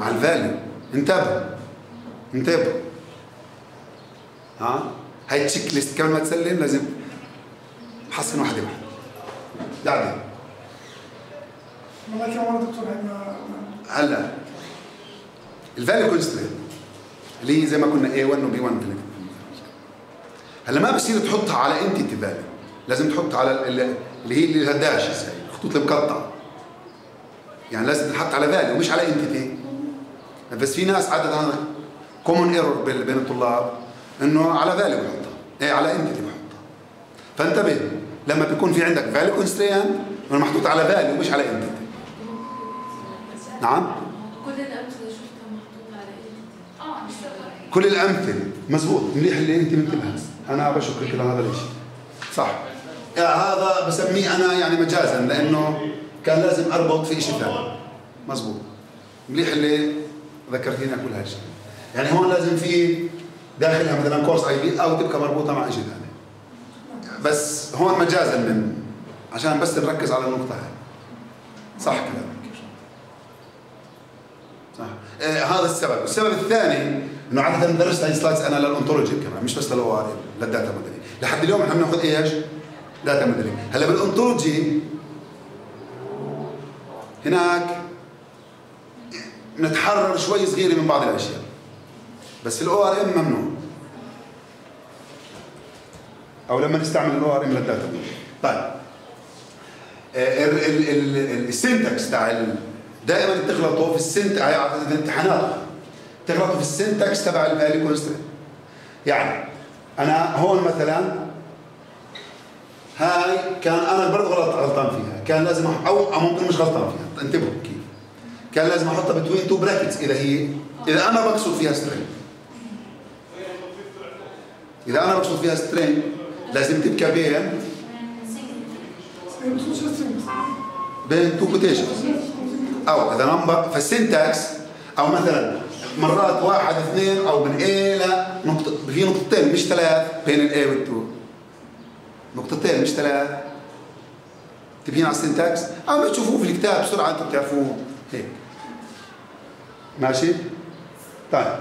على الفاليو. انتبه هاي تشيك ليست قبل ما تسلم لازم تحسن واحدة واحدة. بعدين والله كمان دكتور عندنا هلا الفاليو كونسترينت اللي هي زي ما كنا A1 وB1 بنكتب، هلا ما بصير تحطها على انتيتي فاليو، لازم تحطها على اللي هي اللي الداشز هي الخطوط المقطعة، يعني لازم تنحط على فاليو مش على انتيتي. بس في ناس عادة كومون ايرور بين الطلاب انه على فاليو بحطها، على انتيتي بحطها. فانتبه لما بيكون في عندك فاليو كونسترينت محطوط على فاليو مش على انتيتي. نعم؟ كل الامثله شفتها محطوطه على انتيتي. كل الامثله مزبوط، منيح اللي انت منتبهه، انا بشكرك لهذا الشيء. صح. هذا بسميه انا يعني مجازا لانه كان لازم اربط في شيء ثاني. مزبوط. منيح اللي ذكرتينا كل هالشيء. يعني هون لازم في داخلها مثلا كورس اي بي او تبقى مربوطه مع شيء ثاني. بس هون مجازا من عشان بس نركز على النقطة هاي. صح كلامك. صح. هذا السبب، السبب الثاني انه عادة ندرس هاي سلايدز انا للانتولوجي كمان مش بس للأو آر إم، للداتا موديلينج، لحد اليوم احنا بناخذ ايش؟ داتا موديلينج، هلا بالانتولوجي هناك نتحرر شوي صغيرة من بعض الأشياء. بس الأو آر إم ممنوع. أو لما نستعمل الأو آر إم للداتا موديلينج. طيب السنتكس تاع دائما بتغلطوا في السنت في الامتحانات، بتغلطوا في السنتكس تبع الفاليو كونسترينت. يعني انا هون مثلا هاي كان انا برضه غلطان فيها، كان لازم او ممكن مش غلطان فيها، انتبهوا كيف كان لازم احطها بتوين تو براكتس اذا هي انا بقصد فيها سترينج. اذا انا بقصد فيها سترينج لازم تبقى بين تو كوتيشنز او اذا نمبر. فالسنتاكس او مثلا مرات واحد اثنين او من اي لنقطه، في نقطتين مش ثلاث بين الاي والتو، نقطتين مش ثلاث، تبين على السنتاكس او بتشوفوه في الكتاب بسرعه انتم بتعرفوه هيك. ماشي؟ طيب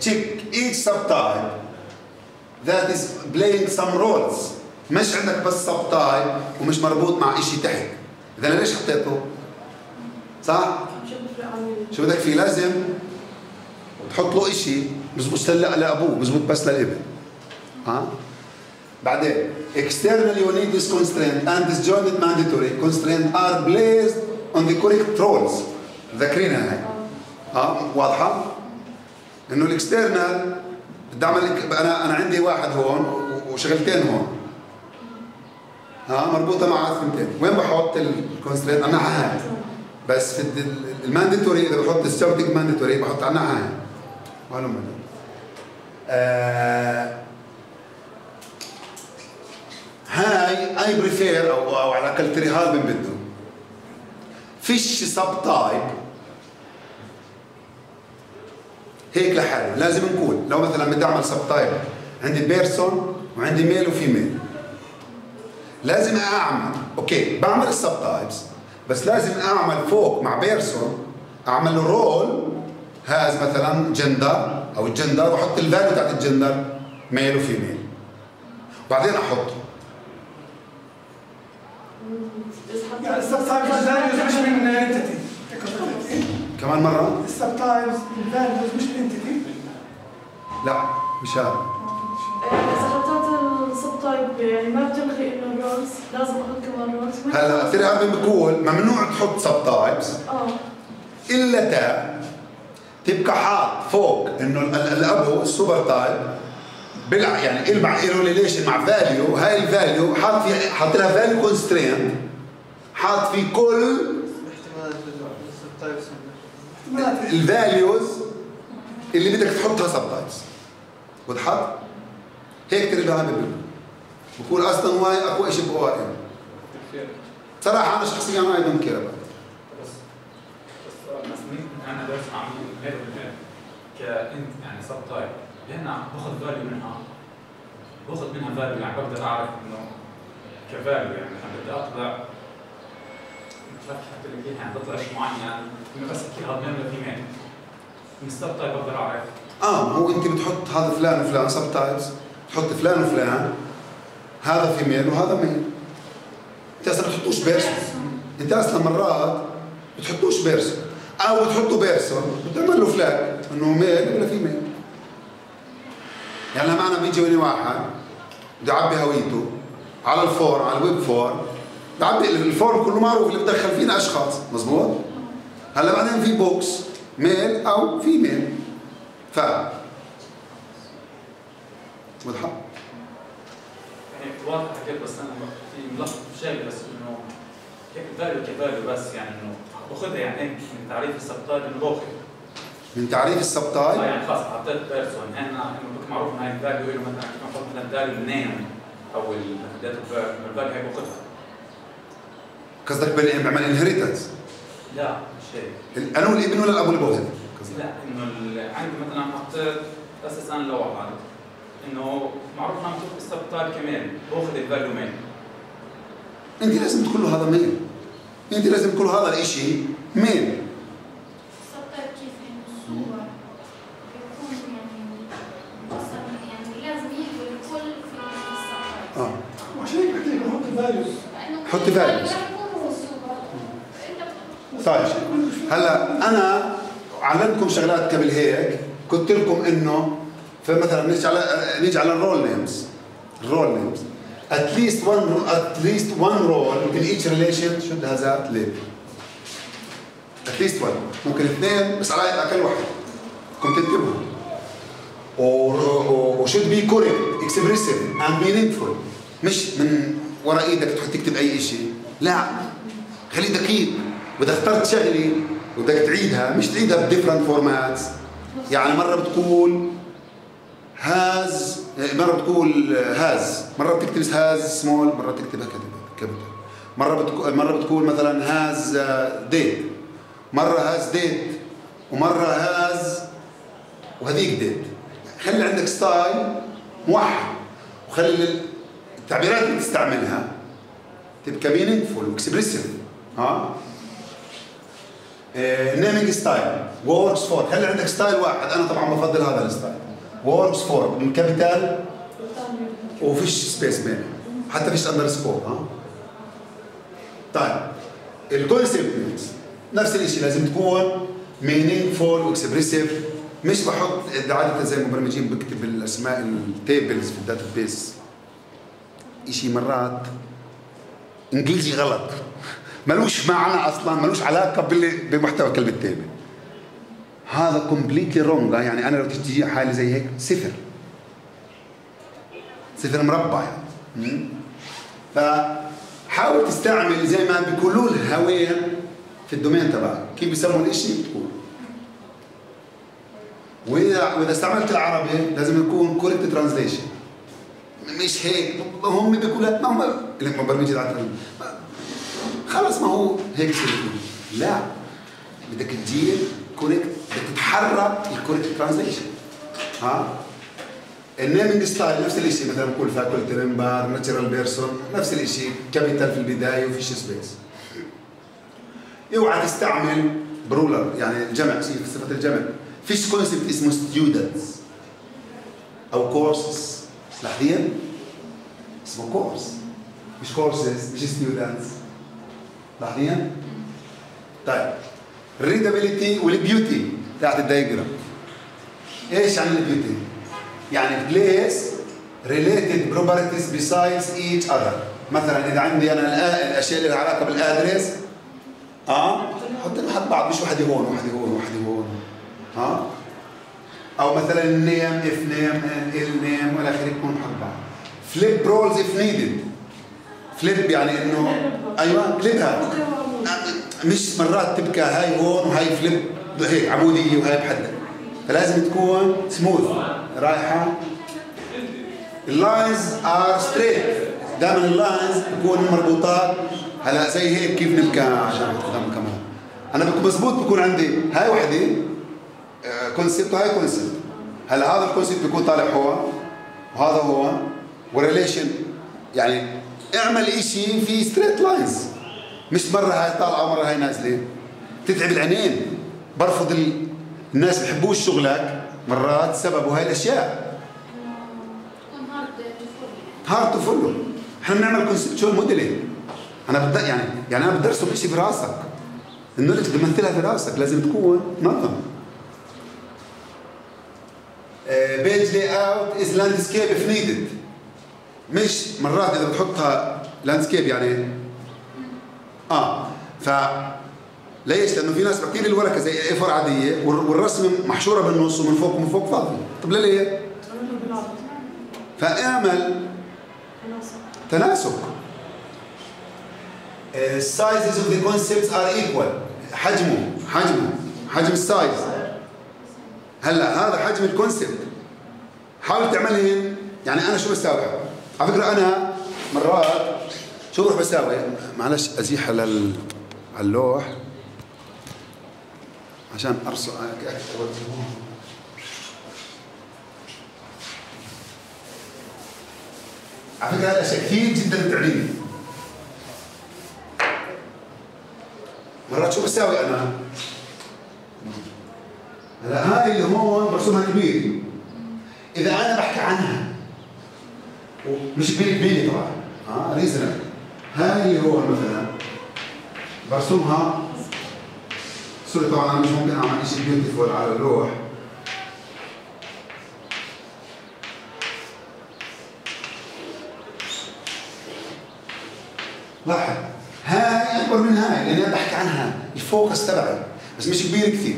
تشيك each subtype that is playing some roles. مش عندك بس سب تايب ومش مربوط مع شيء تحت، اذا ليش حطيته؟ صح؟ شو بدك فيه؟ لازم تحط له شيء بزبط لابوه، بزبط بس للابن. بعدين external unique constraint and disjointed mandatory constraint are placed on the correct roles. متذكرينها هاي؟ واضحة؟ إنه الاكسترنال بدي أعمل أنا عندي واحد هون وشغلتين هون. مربوطة مع ثنتين، وين بحط الكونسترينت؟ أنا هاي. بس في المانديتوري إذا بحط السبجكت مانديتوري بحط عنها هاي. معلومة. هاي اي بريفير او على الاقل تريهال بنبده. فيش سب تايب هيك لحاله، لازم نقول لو مثلا بدي اعمل سب تايب عندي بيرسون وعندي ميل وفيميل. لازم اعمل اوكي بعمل السب تايبس بس لازم اعمل فوق مع بيرسون اعمل رول هاز مثلا جندر او الجندر واحط الفاليو تاعت الجندر ميل وفيميل. وبعدين احطه يعني السب تايبس والفاليوز مش من انتيتي. كمان مرة؟ السب تايبس والفاليوز مش من انتيتي؟ لا مش هذا. إذا حطيت السب تايب يعني ما بتلغي إنه رولز، لازم أحط كمان رولز. هلا كثير عم بقول ممنوع تحط سب تايبس إلا تا تبقى حاط فوق إنه الأبو السوبر تايب بلع يعني إلمع إله ريليشن مع فاليو، هاي الفاليو حاط فيها حاط لها فاليو كونسترينت حاط في كل الفاليوز اللي بدك تحطها سب تايبس وتحط هيك تربيها بالبلد. بقول اصلا هو اقوى شيء باو ار ام. صراحه انا شخصيا ما اي دونت كير اباوت. بس انا درس عامل كانت يعني سب تايب لان باخذ فاليو منها باخذ منها فاليو يعني بقدر اعرف انه كفاليو يعني بدي اطلع حتى اللي فيها بطلع شيء معين بس كيها مين ولا في مين من السب تايب بقدر اعرف. هو انت بتحط هذا فلان وفلان سب تايبس بتحط فلان وفلان هذا في مين وهذا مين. انت اصلا ما بتحطوش بيرسون، انت اصلا مرات بتحطوش بيرسون او بتحطوا بيرسون بتعمل له فلاج انه ميل ولا في ميل. يعني لما انا بيجي وين واحد بده يعبي هويته على الفور على الويب فور تعبي الفورم كله معروف اللي بدخل فينا اشخاص مظبوط. هلا بعدين في بوكس ميل او فيميل ف واضحه يعني واضح حكيت. بس انا في ملخص شايف بس انه هيك فاليو كفاليو بس يعني انه باخذها يعني من تعريف السبتايب انه باخذ من تعريف السبتايب يعني خلص حطيت بيرسون هنا انه معروف انه هي الفاليو له مثلا بنحط مثلا فاليو النيم او الداتا الفاليو هي باخذها. قصدك بعمل انهرتنس؟ لا مش هيك. انا والابن ولا الاب والابو هذا؟ لا انه عندي مثلا حطيت اساسا لوحه انه معروف انه مكتوب بالسب تايب كمان باخذ الفاليو مين. انت لازم تقول له هذا مين. انت لازم تقول له هذا الشيء مين. السب تايب كيف انه صور بيكون يعني لازم يحوي الكل في السب تايب. عشان هيك قلت لك حط الفاليوز. حط الفاليوز. طيب هلا انا علمتكم شغلات قبل هيك قلت لكم انه فمثلا نيجي على الرول نيمز. الرول نيمز at least one role in each relation should have that label. at least one ممكن اثنين بس على الاقل واحد كنت انتبهوا. و should be correct expressive and meaningful. مش من ورا ايدك تروح تكتب اي شيء، لا خليه دقيق. واذا اخترت شغله وبدك تعيدها مش تعيدها بديفرنت فورماتس. يعني مره بتقول هاز، مره بتقول هاز، مره بتكتب هاز سمول، مره بتكتبها كابيتال، مره بتقول مثلا هاز ديت، مره هاز ديت، ومره هاز وهذيك ديت. خلي عندك ستايل موحد وخلي التعبيرات اللي تستعملها تبقى مينينجفول واكسبريسيف. نيمينج ستايل ووركس فور. خلي عندك ستايل واحد، انا طبعا بفضل هذا الستايل ووركس فور من كابيتال وفيش سبيس بينهم حتى فيش اندرسكور. طيب الكونسبت نفس الشيء لازم تكون مينينج فول واكسبريسيف. مش بحط عاده زي المبرمجين بكتب الاسماء التيبلز في الداتا بيس شيء مرات انجليزي غلط ملوش معنى اصلا، ملوش علاقه بمحتوى الكلمه الثانيه. هذا كومبليتلي رونج. يعني انا لو تجي حالي زي هيك صفر صفر مربع يعني. فحاول تستعمل زي ما بيقولوا الهويه في الدومين تبعك، كيف بيسموا الشيء بتقول. واذا استعملت العربي لازم يكون كوركت ترانزليشن، مش هيك هم بيقولوا لك ما هم اللي مبرمجين خلص ما هو هيك شيء. لا، بدك تدير كوركت، بدك تتحرى الكوركت ترانزليشن. ها النيمنج ستايل نفس الشيء، مثلا بقول فاكولتي ممبر، ناتشرال بيرسون، نفس الشيء، كابيتال في البدايه وفيش سبيس. اوعى تستعمل برولر يعني الجمع، صفه الجمع. فيش كونسبت اسمه ستودنتس او كورسز. لاحظين؟ اسمه كورس مش كورسز، مش ستودنتس. لاحظين؟ طيب الريدابيلتي والبيوتي بتاعت الدايجرام. ايش يعني البيوتي؟ يعني بليس ريليتد بروبرتيز بيسايدز ايتش اذر. مثلا اذا عندي انا الاشياء اللي لها علاقه بالادرس حطينا حد بعض، مش واحد هون واحد هون واحد هون. ها او مثلا نيم اف نيم ال نيم والى اخره، يكون حد بعض. فليب رولز اف نيدد. فليب يعني انه ايوه فليبها، مش مرات تبقى هاي هون وهاي فليب هيك عموديه وهاي بحدها، فلازم تكون سموث رايحه. اللاينز ار ستريت، دائما اللاينز تكون مربوطات. هلا زي هيك كيف نبقى عشان قدام كمان انا بكون مزبوط، بكون عندي هاي وحده كونسبت وهاي كونسبت. هلا هذا الكونسبت بيكون طالع هو وهذا هو وريليشن. يعني اعمل شيء في ستريت لاينز، مش مره هاي طالعه ومره هاي نازله، تتعب العينين. برفض الناس ما بحبوش شغلك مرات سببه هاي الاشياء. هارد تو فولو. احنا بنعمل كونسبتشوال موديلينج. انا بدي يعني انا بدي ارسم شيء في راسك، النولج بدي امثلها في راسك، لازم تكون منظم. بيج لاي اوت از لاندسكيب اف نيدد. مش مرات اذا بتحطها لاندسكيب يعني ف ليش؟ لانه في ناس بتطير الورقه زي اي 4 عاديه والرسمه محشوره بالنص ومن فوق ومن فوق فاضيه. طب ليه؟ فاعمل تناسق. السايزز اوف ذا كونسبتس ار ايكوال. حجم السايز. هلا هذا حجم الكونسبت، حاول تعملهن. يعني انا شو بساوي؟ على فكره انا مرات شو بروح بساوي؟ معلش ازيح على اللوح عشان ارسم. على فكره هذه اشياء كثير جدا تعليمي. مرات شو بساوي انا؟ هلا هاي اللي هون برسمها كبير، اذا انا بحكي عنها مش كبير كبير طبعا ريزنال. هاي اللي هون مثلا برسمها سوري، طبعا انا مش ممكن اعمل شيء بيوتيفول على اللوح. لاحظ هاي اكبر من هاي لاني انا بحكي عنها، الفوكس تبعي بس مش كبير كثير،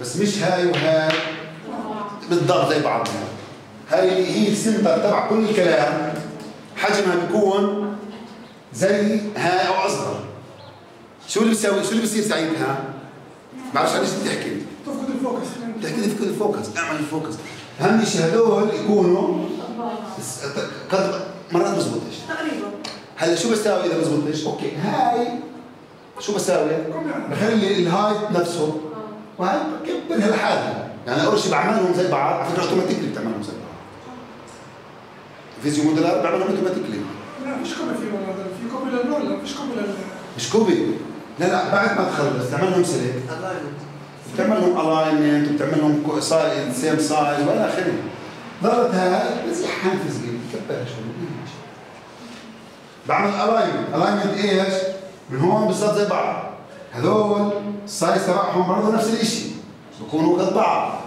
بس مش هاي وهاي بالضبط زي بعضها. هاي هي السنتر تبع كل الكلام، حجمها بيكون زي هاي او اصغر. شو اللي بسوي؟ شو اللي بصير ساعتها؟ ما بعرفش ليش بتحكي. تفقد الفوكس. تفقد الفوكس، اعمل الفوكس. اهم شيء هذول يكونوا قد مرات ما بزبطش. تقريبا. هلا شو بساوي اذا ما بزبطش؟ اوكي هاي شو بساوي؟ بخلي الهايت نفسه وهاي بكبرها لحالها، يعني اول شيء بعملهم زي بعض، على فكره اوتوماتيكلي بتعملهم زي بعض. فيزيو موديلر بعملهم اوتوماتيكلي. لا مش كوبي في كوبي للنول، مش كوبي لل مش كوبي. لا بعد ما تخلص تعمل لهم سلك، بتعمل لهم الاينمنت وبتعمل لهم سايز سيم سايز والى اخره. ضلت هاي بزحها فيزيو بكبرها شوي. بعمل الاينمنت، الاينمنت ايش؟ من هون بالضبط زي بعض. هذول السايز تبعهم برضه نفس الشيء، بكونوا قد بعض.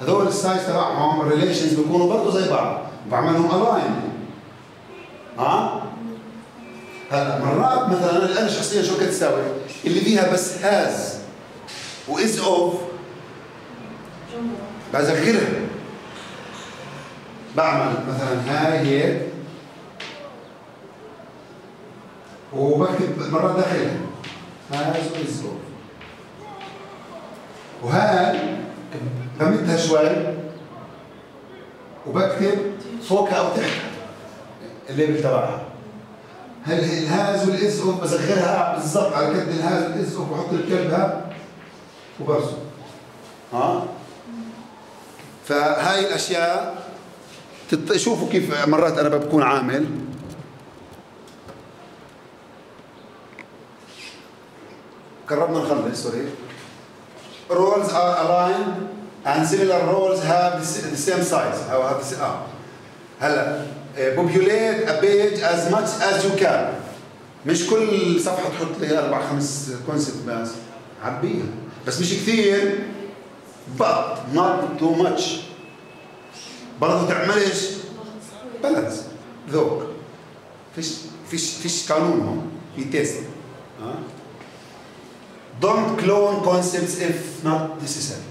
هذول السايز تبعهم الريليشنز بكونوا برضه زي بعض، بعملهم الاين. هلا مرات مثلا انا شخصيا شو كنت اسوي؟ اللي فيها بس هاز واز اوف بذكرها، بعمل مثلا هاي هيك وبكتب مرات داخلها هاز واز اوف، وهاي بمدها شوي وبكتب فوقها او تحتها الليبل تبعها. هل الهاز والاز اوف بصغرها بالضبط على قد الهاز والاز اوف وبحط الكلبها وبرسم. ها؟ فهاي الاشياء شوفوا كيف مرات انا بكون عامل. قربنا نخلص سوري. Roles are aligned and similar roles have the same size او have the same هلا populate a page as much as you can. مش كل صفحه تحط لي اربع خمس كونسبت بس عبيها، بس مش كثير but not too much. برضه تعملش بالانس ذوق، فيش قانون هون، في تيست. Don't clone concepts if not necessary.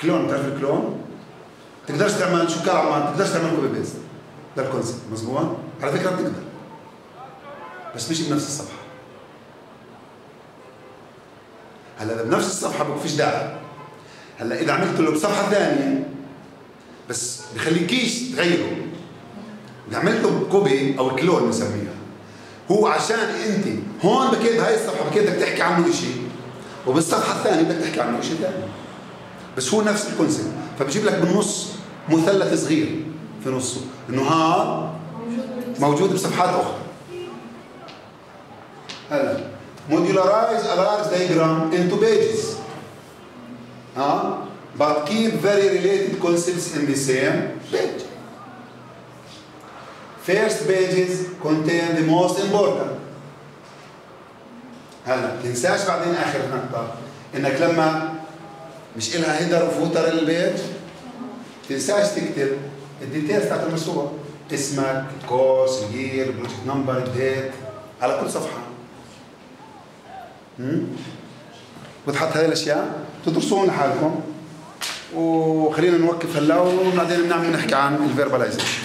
كلون، بتعرف الكلون؟ تقدرش تعمل شو كان عمان، تقدرش تعمل كوبي بيست للكونسبت، مضبوط؟ على فكرة بتقدر. بس مش بنفس الصفحة. هلا إذا بنفس الصفحة ما فيش داعي. هلا إذا عملت له بصفحة ثانية بس بخليكيش تغيره. إذا عملت له كوبي أو كلون بنسميها. هو عشان انت هون بكيت هاي الصفحه بكيت بدك تحكي عنه شيء وبالصفحه الثانيه بدك تحكي عنه شيء ثاني، بس هو نفس الكونسيبت. فبجيب لك بالنص مثلث صغير في نصه انه ها موجود بصفحات اخرى. هلا modularize a large diagram into pages but keep very related concepts in the same page. First pages contain the most important. هلا تنساش بعدين اخر نقطة انك لما مش الها هيدر وفوتر البيج تنساش تكتب الديتيلز تاعت المشروع، اسمك، الكورس، الير، البروجكت نمبر، الديت على كل صفحة. وتحط هاي الاشياء تدرسوهم لحالكم، وخلينا نوقف هلا وبعدين بنعمل نحكي عن الفيرباليزيشن.